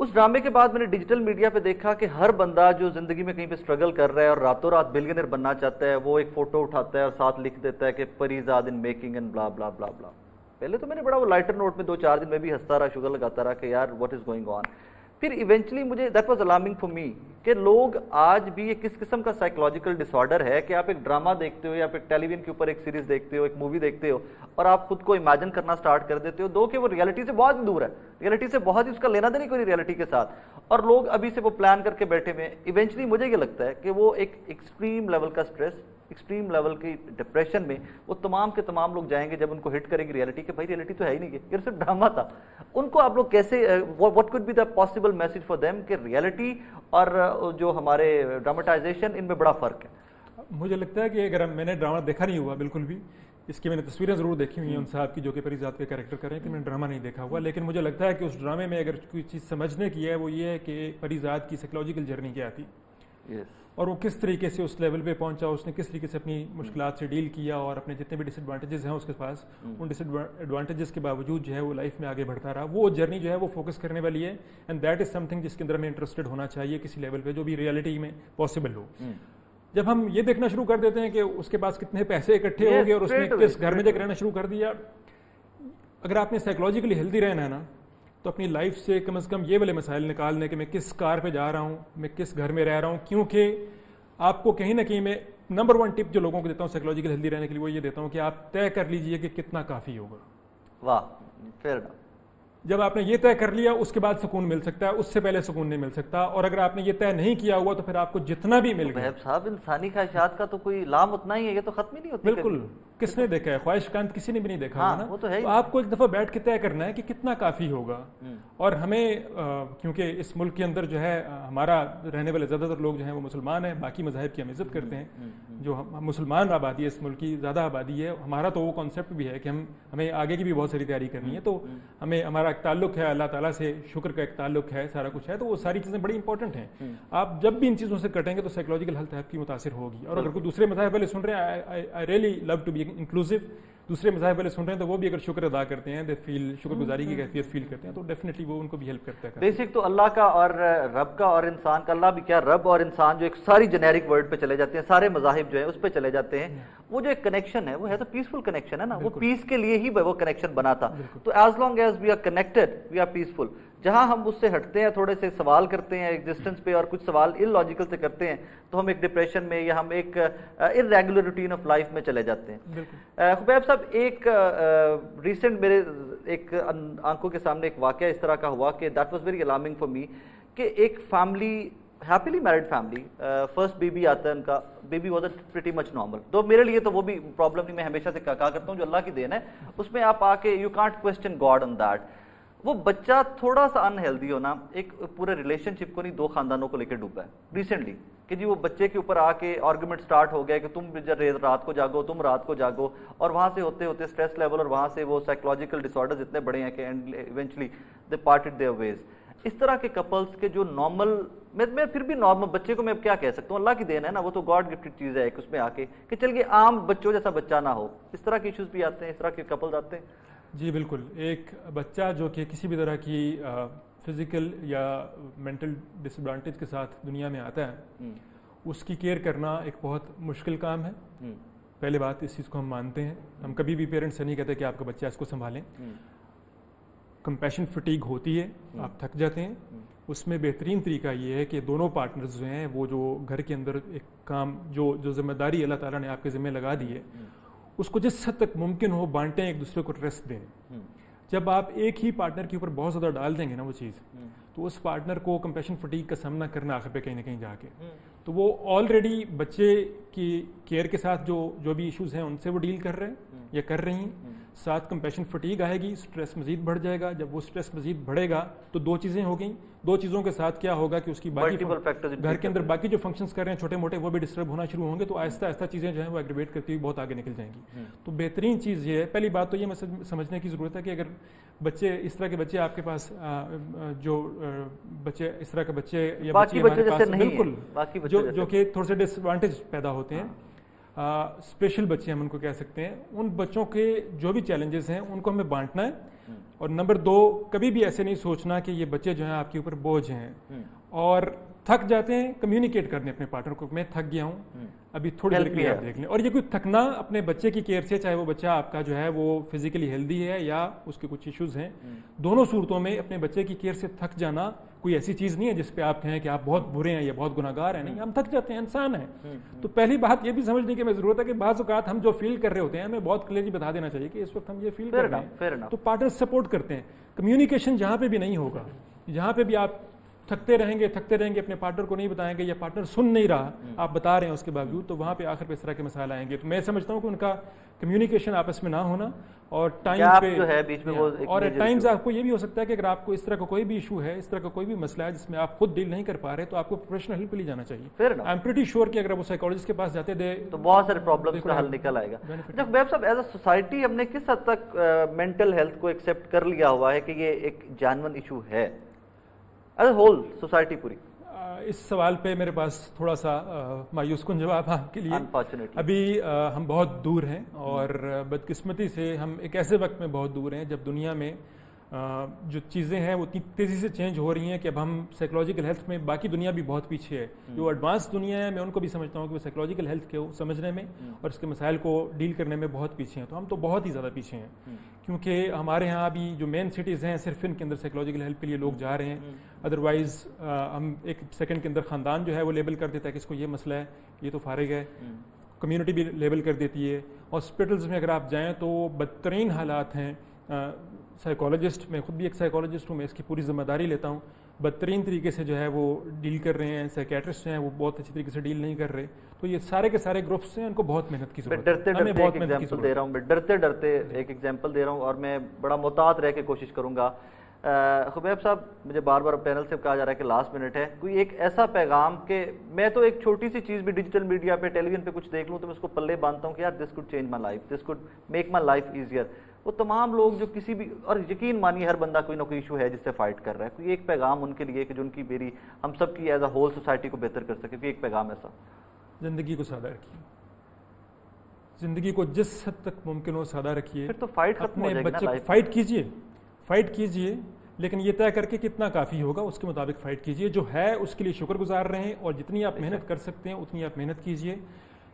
उस ड्रामे के बाद मैंने डिजिटल मीडिया पे देखा कि हर बंदा जो जिंदगी में कहीं पे स्ट्रगल कर रहा है और रातों रात बिलियनर बनना चाहता है, वो एक फोटो उठाता है और साथ लिख देता है कि Parijat in making and blah blah blah blah. पहले तो मैंने बड़ा वो लाइटर नोट में 2-4 दिन में भी हंसता रहा, शुगर लगाता रहा कि यार व्हाट इज गोइंग ऑन। फिर इवेंचुअली मुझे that was alarming for me कि लोग आज भी, ये किस किस्म का साइकोलॉजिकल डिसऑर्डर है कि आप एक ड्रामा देखते हो या फिर टेलीविजन के ऊपर एक सीरीज देखते हो, एक मूवी देखते हो और आप खुद को इमेजिन करना स्टार्ट कर देते हो, दो कि वो रियलिटी से बहुत दूर है, रियलिटी से बहुत ही उसका लेना देना कोई रियलिटी के साथ, और लोग अभी से वो प्लान करके बैठे हुए हैं। इवेंचुअली मुझे ये लगता है कि वो एक एक्सट्रीम लेवल का स्ट्रेस, एक्सट्रीम लेवल की डिप्रेशन में वो तमाम के तमाम लोग जाएंगे जब उनको हिट करेंगे रियलिटी के, भाई रियलिटी तो है ही नहीं, ये सिर्फ ड्रामा था। उनको आप लोग कैसे, what could be the possible message for them कि रियलिटी और जो हमारे ड्रामाटाइजेशन, इनमें बड़ा फर्क है। मुझे लगता है कि अगर मैंने ड्रामा देखा नहीं हुआ बिल्कुल भी, इसकी मैंने तस्वीरें ज़रूर देखी हुई हैं उन साहब की जो कि परिजात के कैरेक्टर कर रहे हैं, कि मैंने ड्रामा नहीं देखा हुआ, लेकिन मुझे लगता है कि उस ड्रामे में अगर कोई चीज़ समझने की है वो ये है कि परिजात की साइकोलॉजिकल जर्नी क्या थी और वो किस तरीके से उस लेवल पे पहुंचा, उसने किस तरीके से अपनी मुश्किलात से डील किया और अपने जितने भी डिसएडवांटेजेस हैं उसके पास, उन डिसएडवांटेजेस के बावजूद जो है वो लाइफ में आगे बढ़ता रहा। वो जर्नी जो है वो फोकस करने वाली है, एंड दैट इज समथिंग जिसके अंदर हमें इंटरेस्टेड होना चाहिए किसी लेवल पे, जो भी रियलिटी में पॉसिबल हो। जब हम ये देखना शुरू कर देते हैं कि उसके पास कितने पैसे इकट्ठे हो गए और उसने किस घर में जाकर रहना शुरू कर दिया, अगर आपने साइकोलॉजिकली हेल्दी रहना है ना तो अपनी लाइफ से कम से कम ये वाले मसाइल निकालने के, मैं किस कार पे जा रहा हूँ, मैं किस घर में रह रहा हूँ, क्योंकि आपको कहीं ना कहीं, मैं नंबर वन टिप जो लोगों को देता हूँ साइकोलॉजिकल हेल्दी रहने के लिए वो ये देता हूँ कि आप तय कर लीजिए कि कितना काफ़ी होगा। वाह, फिर जब आपने ये तय कर लिया उसके बाद सुकून मिल सकता है, उससे पहले सुकून नहीं मिल सकता। और अगर आपने ये तय नहीं किया हुआ तो फिर आपको जितना भी मिल गया साहब, इंसानी ख्वाहिशात का तो कोई लाम उतना ही है, ये तो खत्म ही नहीं होता। बिल्कुल, किसने देखा है ख्वाहिश कांत, किसी ने भी नहीं देखा। हाँ, ना वो तो है ही। तो आपको एक दफ़ा बैठ के तय करना है कि कितना काफ़ी होगा। और हमें क्योंकि इस मुल्क के अंदर जो है हमारा रहने वाले ज़्यादातर लोग जो हैं वो मुसलमान हैं, बाकी मज़ाहिब की हम इज़्ज़त करते हैं, जो मुसलमान आबादी है इस मुल्क की ज़्यादा आबादी है। हमारा तो वो कॉन्सेप्ट भी है कि हम, हमें आगे की भी बहुत सारी तैयारी करनी है, तो हमें, हमारा एक ताल्लुक़ है अल्लाह ताला से, शुक्र का एक ताल्लुक़ है, सारा कुछ है, तो वो सारी चीज़ें बड़ी इंपॉर्टेंट हैं। आप जब भी इन चीज़ों से कटेंगे तो साइकोलॉजिकल हेल्थ आपकी मुतासिर होगी। और अगर कोई दूसरे मज़ाहिब वाले सुन रहे हैं, I really love to be inclusive, दूसरे मज़ाहिब वाले सुन रहे हैं तो वो भी अगर शुक्र अदा करते हैं, दे फील, शुक्रगुजारी की कैफियत फील करते हैं, तो डेफिनेटली वो उनको भी हेल्प करता है। बेसिक तो अल्लाह का और रब का और इंसान का, अल्लाह भी क्या, रब और इंसान जो एक सारी जेनेरिक वर्ड पे चले जाते हैं, सारे मज़ाहिब जो है उस पर चले जाते हैं, वो जो एक कनेक्शन है वो है तो पीसफुल कनेक्शन है ना, वो पीस के लिए ही वो कनेक्शन बना था। तो as long as we are connected we are peaceful. जहाँ हम उससे हटते हैं, थोड़े से सवाल करते हैं एग्जिस्टेंस पे और कुछ सवाल इलॉजिकल से करते हैं, तो हम एक डिप्रेशन में या हम एक इररेगुलर रूटीन ऑफ लाइफ में चले जाते हैं। खुबैब साहब, एक रिसेंट मेरे एक आंखों के सामने एक वाकया इस तरह का हुआ कि that was very alarming for me, कि एक family, happily married family, first baby आता है उनका, baby was pretty much normal, तो मेरे लिए तो वो भी प्रॉब्लम नहीं, मैं हमेशा से कहा करता हूँ जो अल्लाह की देन है उसमें आप आके you can't question God on that. वो बच्चा थोड़ा सा अनहेल्दी होना एक पूरे रिलेशनशिप को नहीं, दो खानदानों को लेकर डूबा है रिसेंटली, कि जी वो बच्चे के ऊपर आके आर्गुमेंट स्टार्ट हो गया कि तुम रात को जागो, तुम रात को जागो, और वहाँ से होते होते स्ट्रेस लेवल और वहाँ से वो साइकोलॉजिकल डिसऑर्डर्स इतने बड़े हैं कि and eventually they parted their ways. इस तरह के कपल्स के जो नॉर्मल, मैं फिर भी नॉर्मल बच्चे को मैं क्या कह सकता हूँ, अल्लाह की देन है ना, वो तो गॉड गिफ्टेड चीज़ है एक, उसमें आके कि चलिए आम बच्चों जैसा बच्चा ना हो, इस तरह के इश्यूज भी आते हैं, इस तरह के कपल्स आते हैं। जी बिल्कुल, एक बच्चा जो कि किसी भी तरह की फिज़िकल या मेंटल डिसएडवांटेज के साथ दुनिया में आता है, उसकी केयर करना एक बहुत मुश्किल काम है। पहले बात इस चीज़ को हम मानते हैं, हम कभी भी पेरेंट्स से नहीं कहते कि आपका बच्चा इसको संभालें। कंपैशन फटीग होती है, आप थक जाते हैं। उसमें बेहतरीन तरीका ये है कि दोनों पार्टनर्स जो हैं वो जो घर के अंदर एक काम जो जिम्मेदारी अल्लाह ताला ने आपके ज़िम्मे लगा दी है उसको जिस हद तक मुमकिन हो बांटें, एक दूसरे को ट्रस्ट दें। जब आप एक ही पार्टनर के ऊपर बहुत ज़्यादा डाल देंगे ना वो चीज़, तो उस पार्टनर को कंपैशन फटीग का सामना करना आखिर पे कहीं ना कहीं जाके, तो वो ऑलरेडी बच्चे की केयर के साथ जो जो भी इश्यूज़ हैं उनसे वो डील कर रहे हैं या कर रही हैं, साथ कंपैशन फटीग आएगी, स्ट्रेस मजीद बढ़ जाएगा। जब वो स्ट्रेस मजीद बढ़ेगा तो दो चीज़ें हो गई, दो चीज़ों के साथ क्या होगा कि उसकी बाकी घर के अंदर बाकी जो फंक्शंस कर रहे हैं छोटे मोटे वो भी डिस्टर्ब होना शुरू होंगे, तो आहिस्ता आहिस्ता चीज़ें जो है वो एग्रीवेट करती हुई बहुत आगे निकल जाएंगी। तो बेहतरीन चीज़ ये है, पहली बात तो ये मैसेज समझने की ज़रूरत है कि अगर बच्चे इस तरह के बच्चे आपके पास जो बच्चे इस तरह के बच्चे या बच्चे बिल्कुल जो कि थोड़े से डिसएडवांटेज पैदा होते हैं, स्पेशल बच्चे हम उनको कह सकते हैं, उन बच्चों के जो भी चैलेंजेस हैं उनको हमें बांटना है। और नंबर दो, कभी भी ऐसे नहीं सोचना कि ये बच्चे जो हैं आपके ऊपर बोझ हैं। और थक जाते हैं, कम्युनिकेट करने अपने पार्टनर को, मैं थक गया हूँ, अभी थोड़ी देर के लिए आप देख लें। और ये कोई थकना अपने बच्चे की केयर से, चाहे वो बच्चा आपका जो है वो फिजिकली हेल्दी है या उसके कुछ इश्यूज़ हैं, दोनों सूरतों में अपने बच्चे की केयर से थक जाना कोई ऐसी चीज़ नहीं है जिसपे आप कहें कि आप बहुत बुरे हैं या बहुत गुनाहगार हैं। नहीं, हम थक जाते हैं, इंसान हैं। तो पहली बात ये भी समझने की ज़रूरत है कि बाज़ औक़ात हम जो फील कर रहे होते हैं हमें बहुत क्लियरली बता देना चाहिए कि इस वक्त हम ये फील कर रहे हैं, तो पार्टनर सपोर्ट करते हैं। कम्युनिकेशन जहाँ पे भी नहीं होगा, जहाँ पे भी आप थकते रहेंगे अपने पार्टनर को नहीं बताएंगे या पार्टनर सुन नहीं रहा, आप बता रहे हैं उसके बावजूद, तो वहाँ पे आखिर पे इस तरह के मसाले आएंगे। तो मैं समझता हूँ कि उनका कम्युनिकेशन आपस में ना होना और टाइम पे जो है बीच में वो, और एट टाइम्स आपको ये भी हो सकता है कि अगर आपको इस तरह का कोई भी इशू है, इस तरह का कोई भी मसला है जिसमें आप खुद डील नहीं कर पा रहे, तो आपको प्रोफेशनल हेल्प ले जाना चाहिए। फिर आई एम प्रीटी श्योर कि अगर वो साइकोलॉजिस्ट के पास जाते थे तो बहुत सारे प्रॉब्लम्स का हल निकल आएगा। जब वैब साहब, एज अ सोसाइटी हमने किस हद तक मेंटल हेल्थ को एक्सेप्ट कर लिया हुआ है कि ये एक जानवन इशू है, एज अ होल सोसाइटी पूरी? इस सवाल पे मेरे पास थोड़ा सा मायूसकुन जवाब आपके लिए। अभी हम बहुत दूर हैं और बदकिस्मती से हम एक ऐसे वक्त में बहुत दूर हैं जब दुनिया में जो चीज़ें हैं वो इतनी तेज़ी से चेंज हो रही हैं कि अब हम साइकोलॉजिकल हेल्थ में, बाकी दुनिया भी बहुत पीछे है, जो एडवांस दुनिया है मैं उनको भी समझता हूँ कि वो साइकोलॉजिकल हेल्थ को समझने में और इसके मसाइल को डील करने में बहुत पीछे हैं। तो हम तो बहुत ही ज़्यादा पीछे हैं, क्योंकि हमारे यहाँ अभी जो मेन सिटीज़ हैं सिर्फ इनके अंदर साइकोलॉजिकल हेल्प के लिए लोग जा रहे हैं, अदरवाइज़ हम एक सेकेंड के अंदर ख़ानदान जो है वो लेबल कर देता है कि इसको ये मसला है, ये तो फारिग है, कम्यूनिटी भी लेबल कर देती है। हॉस्पिटल्स में अगर आप जाएँ तो बदतरीन हालात हैं। साइकोलॉजिस्ट, मैं खुद भी एक साइकोलॉजिस्ट हूँ, मैं इसकी पूरी जिम्मेदारी लेता हूँ, बदतरीन तरीके से जो है वो डील कर रहे हैं। साइकेट्रिस्ट हैं वो बहुत अच्छी तरीके से डील नहीं कर रहे। तो ये सारे के सारे ग्रुप्स हैं, उनको बहुत मेहनत की ज़रूरत है। डरते डरते एक एग्जाम्पल दे रहा हूँ और मैं बड़ा मुहतात रह के कोशिश करूँगा। खुबैब साहब, मुझे बार बार पैनल से कहा जा रहा है कि लास्ट मिनट है, कोई एक ऐसा पैगाम कि मैं तो एक छोटी सी चीज़ भी डिजिटल मीडिया पे, टेलीविजन पे कुछ देख लूँ तो मैं उसको पल्ले बांधता हूँ कि यार this could change my life, this could make my life easier. वो तमाम लोग जो किसी भी, और यकीन मानिए हर बंदा कोई ना कोई इशू है जिससे फाइट कर रहा है, कोई एक पैगाम उनके लिए कि जो उनकी मेरी हम सब की एज अ होल सोसाइटी को बेहतर कर सके, कोई एक पैगाम ऐसा? ज़िंदगी को सादा रखिए, ज़िंदगी को जिस हद तक मुमकिन हो सादा रखिए। फिर तो फाइट खत्म हो जाएगी। फाइट कीजिए लेकिन ये तय करके कितना काफ़ी होगा उसके मुताबिक फ़ाइट कीजिए। जो है उसके लिए शुक्रगुजार रहें और जितनी आप मेहनत कर सकते हैं उतनी आप मेहनत कीजिए।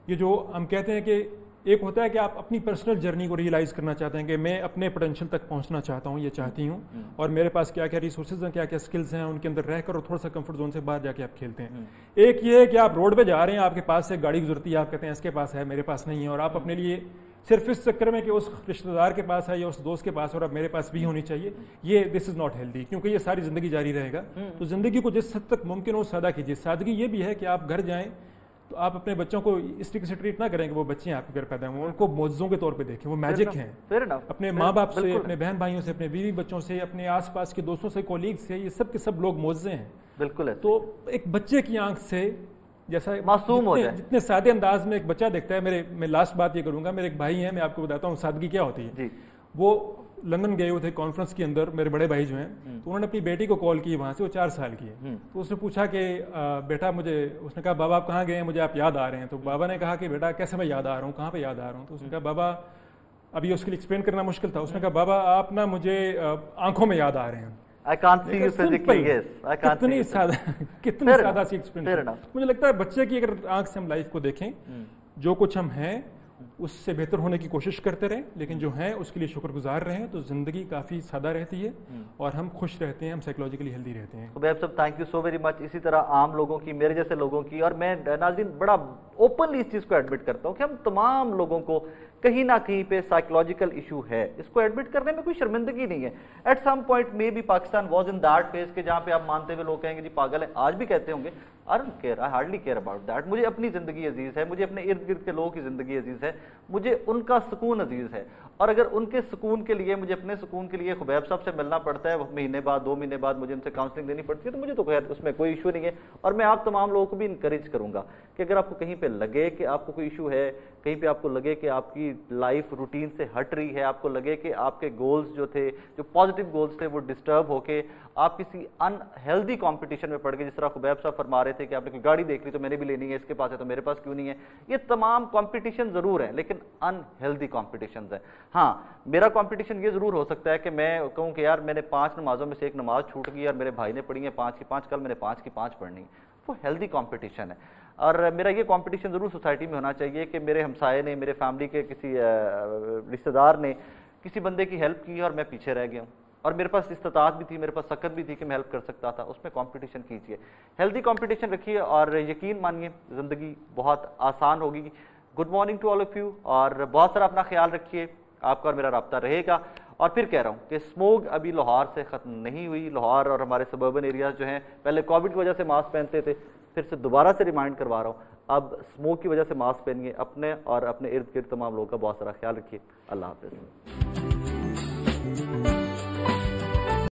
ये जो हम कहते हैं कि एक होता है कि आप अपनी पर्सनल जर्नी को रियलाइज़ करना चाहते हैं कि मैं अपने पोटेंशियल तक पहुंचना चाहता हूं, ये चाहती हूं, और मेरे पास क्या क्या रिसोर्सेज हैं, क्या क्या स्किल्स हैं, उनके अंदर रहकर और थोड़ा सा कंफर्ट जोन से बाहर जाके आप खेलते हैं। एक ये है कि आप रोड पर जा रहे हैं, आपके पास से गाड़ी गुजरती है, आप कहते हैं इसके पास है मेरे पास नहीं है, और आप अपने लिए सिर्फ इस चक्कर में कि उस रिश्तेदार के पास है या उस दोस्त के पास और अब मेरे पास भी होनी चाहिए, ये दिस इज़ नॉट हेल्दी, क्योंकि ये सारी ज़िंदगी जारी रहेगा। तो ज़िंदगी को जिस हद तक मुमकिन हो सादा कीजिए। सादगी ये भी है कि आप घर जाएं तो आप अपने बच्चों को इस तरीके से ट्रीट ना करें कि वो बच्चे आपके घर पैदा हों, उनको मौजूदों के तौर पे देखें, वो मैजिक हैं। अपने माँ बाप से, अपने बहन भाइयों से, अपने बीवी बच्चों से, अपने आसपास के दोस्तों से, कोलीग से, ये सब के सब लोग मौजूदे हैं। बिल्कुल है। तो एक बच्चे की आंख से जैसा मासूम हो जाए, जितने सादे अंदाज में एक बच्चा देखता है। मैं लास्ट बात ये करूंगा, मेरे एक भाई हैं, मैं आपको बताता हूँ सादगी क्या होती है जी। वो लंदन गए हुए थे कॉन्फ्रेंस के अंदर, मेरे बड़े भाई जो हैं, तो उन्होंने अपनी बेटी को कॉल की वहाँ से, वो 4 साल की है, तो उसने पूछा कि बेटा मुझे, उसने कहा बाबा आप कहाँ गए हैं, मुझे आप याद आ रहे हैं। तो बाबा ने कहा कि बेटा कैसे मैं याद आ रहा हूँ, कहाँ पर याद आ रहा हूँ? तो उसने कहा बाबा अभी उसके लिए एक्सप्लेन करना मुश्किल था। उसने कहा बाबा आप ना मुझे आंखों में याद आ रहे हैं। I can't see you physically, yes. I can't see you physically. कितनी सादा सी एक्सप्लेन। मुझे लगता है बच्चे की अगर आंख से हम लाइफ को देखें, जो कुछ हम हैं उससे बेहतर होने की कोशिश करते रहें, लेकिन जो हैं उसके लिए शुक्रगुजार रहे हैं, तो जिंदगी काफ़ी सादा रहती है और हम खुश रहते हैं, हम साइकोलॉजिकली हेल्दी रहते हैं। भाई साहब thank you so very much. इसी तरह आम लोगों की, मेरे जैसे लोगों की, और मैं नाज़रीन बड़ा ओपनली इस चीज़ को एडमिट करता हूँ कि हम तमाम लोगों को कहीं ना कहीं पे साइकोलॉजिकल इशू है, इसको एडमिट करने में कोई शर्मिंदगी नहीं है। At some point maybe Pakistan was in that phase के जहाँ पे आप मानते हुए लोग कहेंगे जी पागल है, आज भी कहते होंगे I don't care, I hardly care about that. मुझे अपनी ज़िंदगी अजीज़ है, मुझे अपने इर्द गिर्द के लोगों की ज़िंदगी अजीज़ है, मुझे उनका सुकून अजीज़ है, और अगर उनके सुकून के लिए मुझे अपने सुकून के लिए खुबैब साहब से मिलना पड़ता है, महीने बाद 2 महीने बाद मुझे उनसे काउंसलिंग देनी पड़ती है, तो मुझे तो खैर उसमें कोई इशू नहीं है। और मैं आप तमाम लोगों को भी इंकरेज करूँगा कि अगर आपको कहीं पर लगे कि आपको कोई इशू है, कहीं पर आपको लगे कि आपकी लाइफ रूटीन से हट रही है, आपको लगे कि आपके गोल्स जो थे, जो पॉजिटिव गोल्स थे, वो डिस्टर्ब होके आप किसी अनहेल्दी कॉम्पिटिशन में पड़ गए, जिस तरह खुबैब साहब फरमा रहे थे कि आपने कोई गाड़ी देख ली तो मैंने भी लेनी है, इसके पास है तो मेरे पास क्यों नहीं है। ये तमाम कॉम्पिटिशन ज़रूर है लेकिन अनहेल्दी कॉम्पिटिशन है। हाँ, मेरा कंपटीशन ये ज़रूर हो सकता है कि मैं कहूँ कि यार मैंने 5 नमाज़ों में से 1 नमाज़ छूट गई और मेरे भाई ने पढ़ी है 5 की 5, कल मैंने 5 की 5 पढ़नी है, वो हेल्दी कंपटीशन है। और मेरा ये कंपटीशन ज़रूर सोसाइटी में होना चाहिए कि मेरे हमसाये ने, मेरे फैमिली के किसी रिश्तेदार ने किसी बंदे की हेल्प की और मैं पीछे रह गया हूँ, और मेरे पास इस्तात भी थी, मेरे पास सकत भी थी कि मैं हेल्प कर सकता था, उसमें कंपटीशन कीजिए, हेल्दी कंपटीशन रखिए और यकीन मानिए ज़िंदगी बहुत आसान होगी। Good morning to all of you और बहुत सारा अपना ख्याल रखिए, आपका और मेरा राब्ता रहेगा। और फिर कह रहा हूँ कि स्मोग अभी लाहौर से ख़त्म नहीं हुई। लाहौर और हमारे सबर्बन एरियाज़ जो हैं पहले कोविड की वजह से मास्क पहनते थे, फिर से दोबारा से रिमाइंड करवा रहा हूँ, अब स्मोग की वजह से मास्क पहनिए, अपने और अपने इर्द गिर्द तमाम लोगों का बहुत सारा ख्याल रखिए। अल्लाह हाफ़िज़।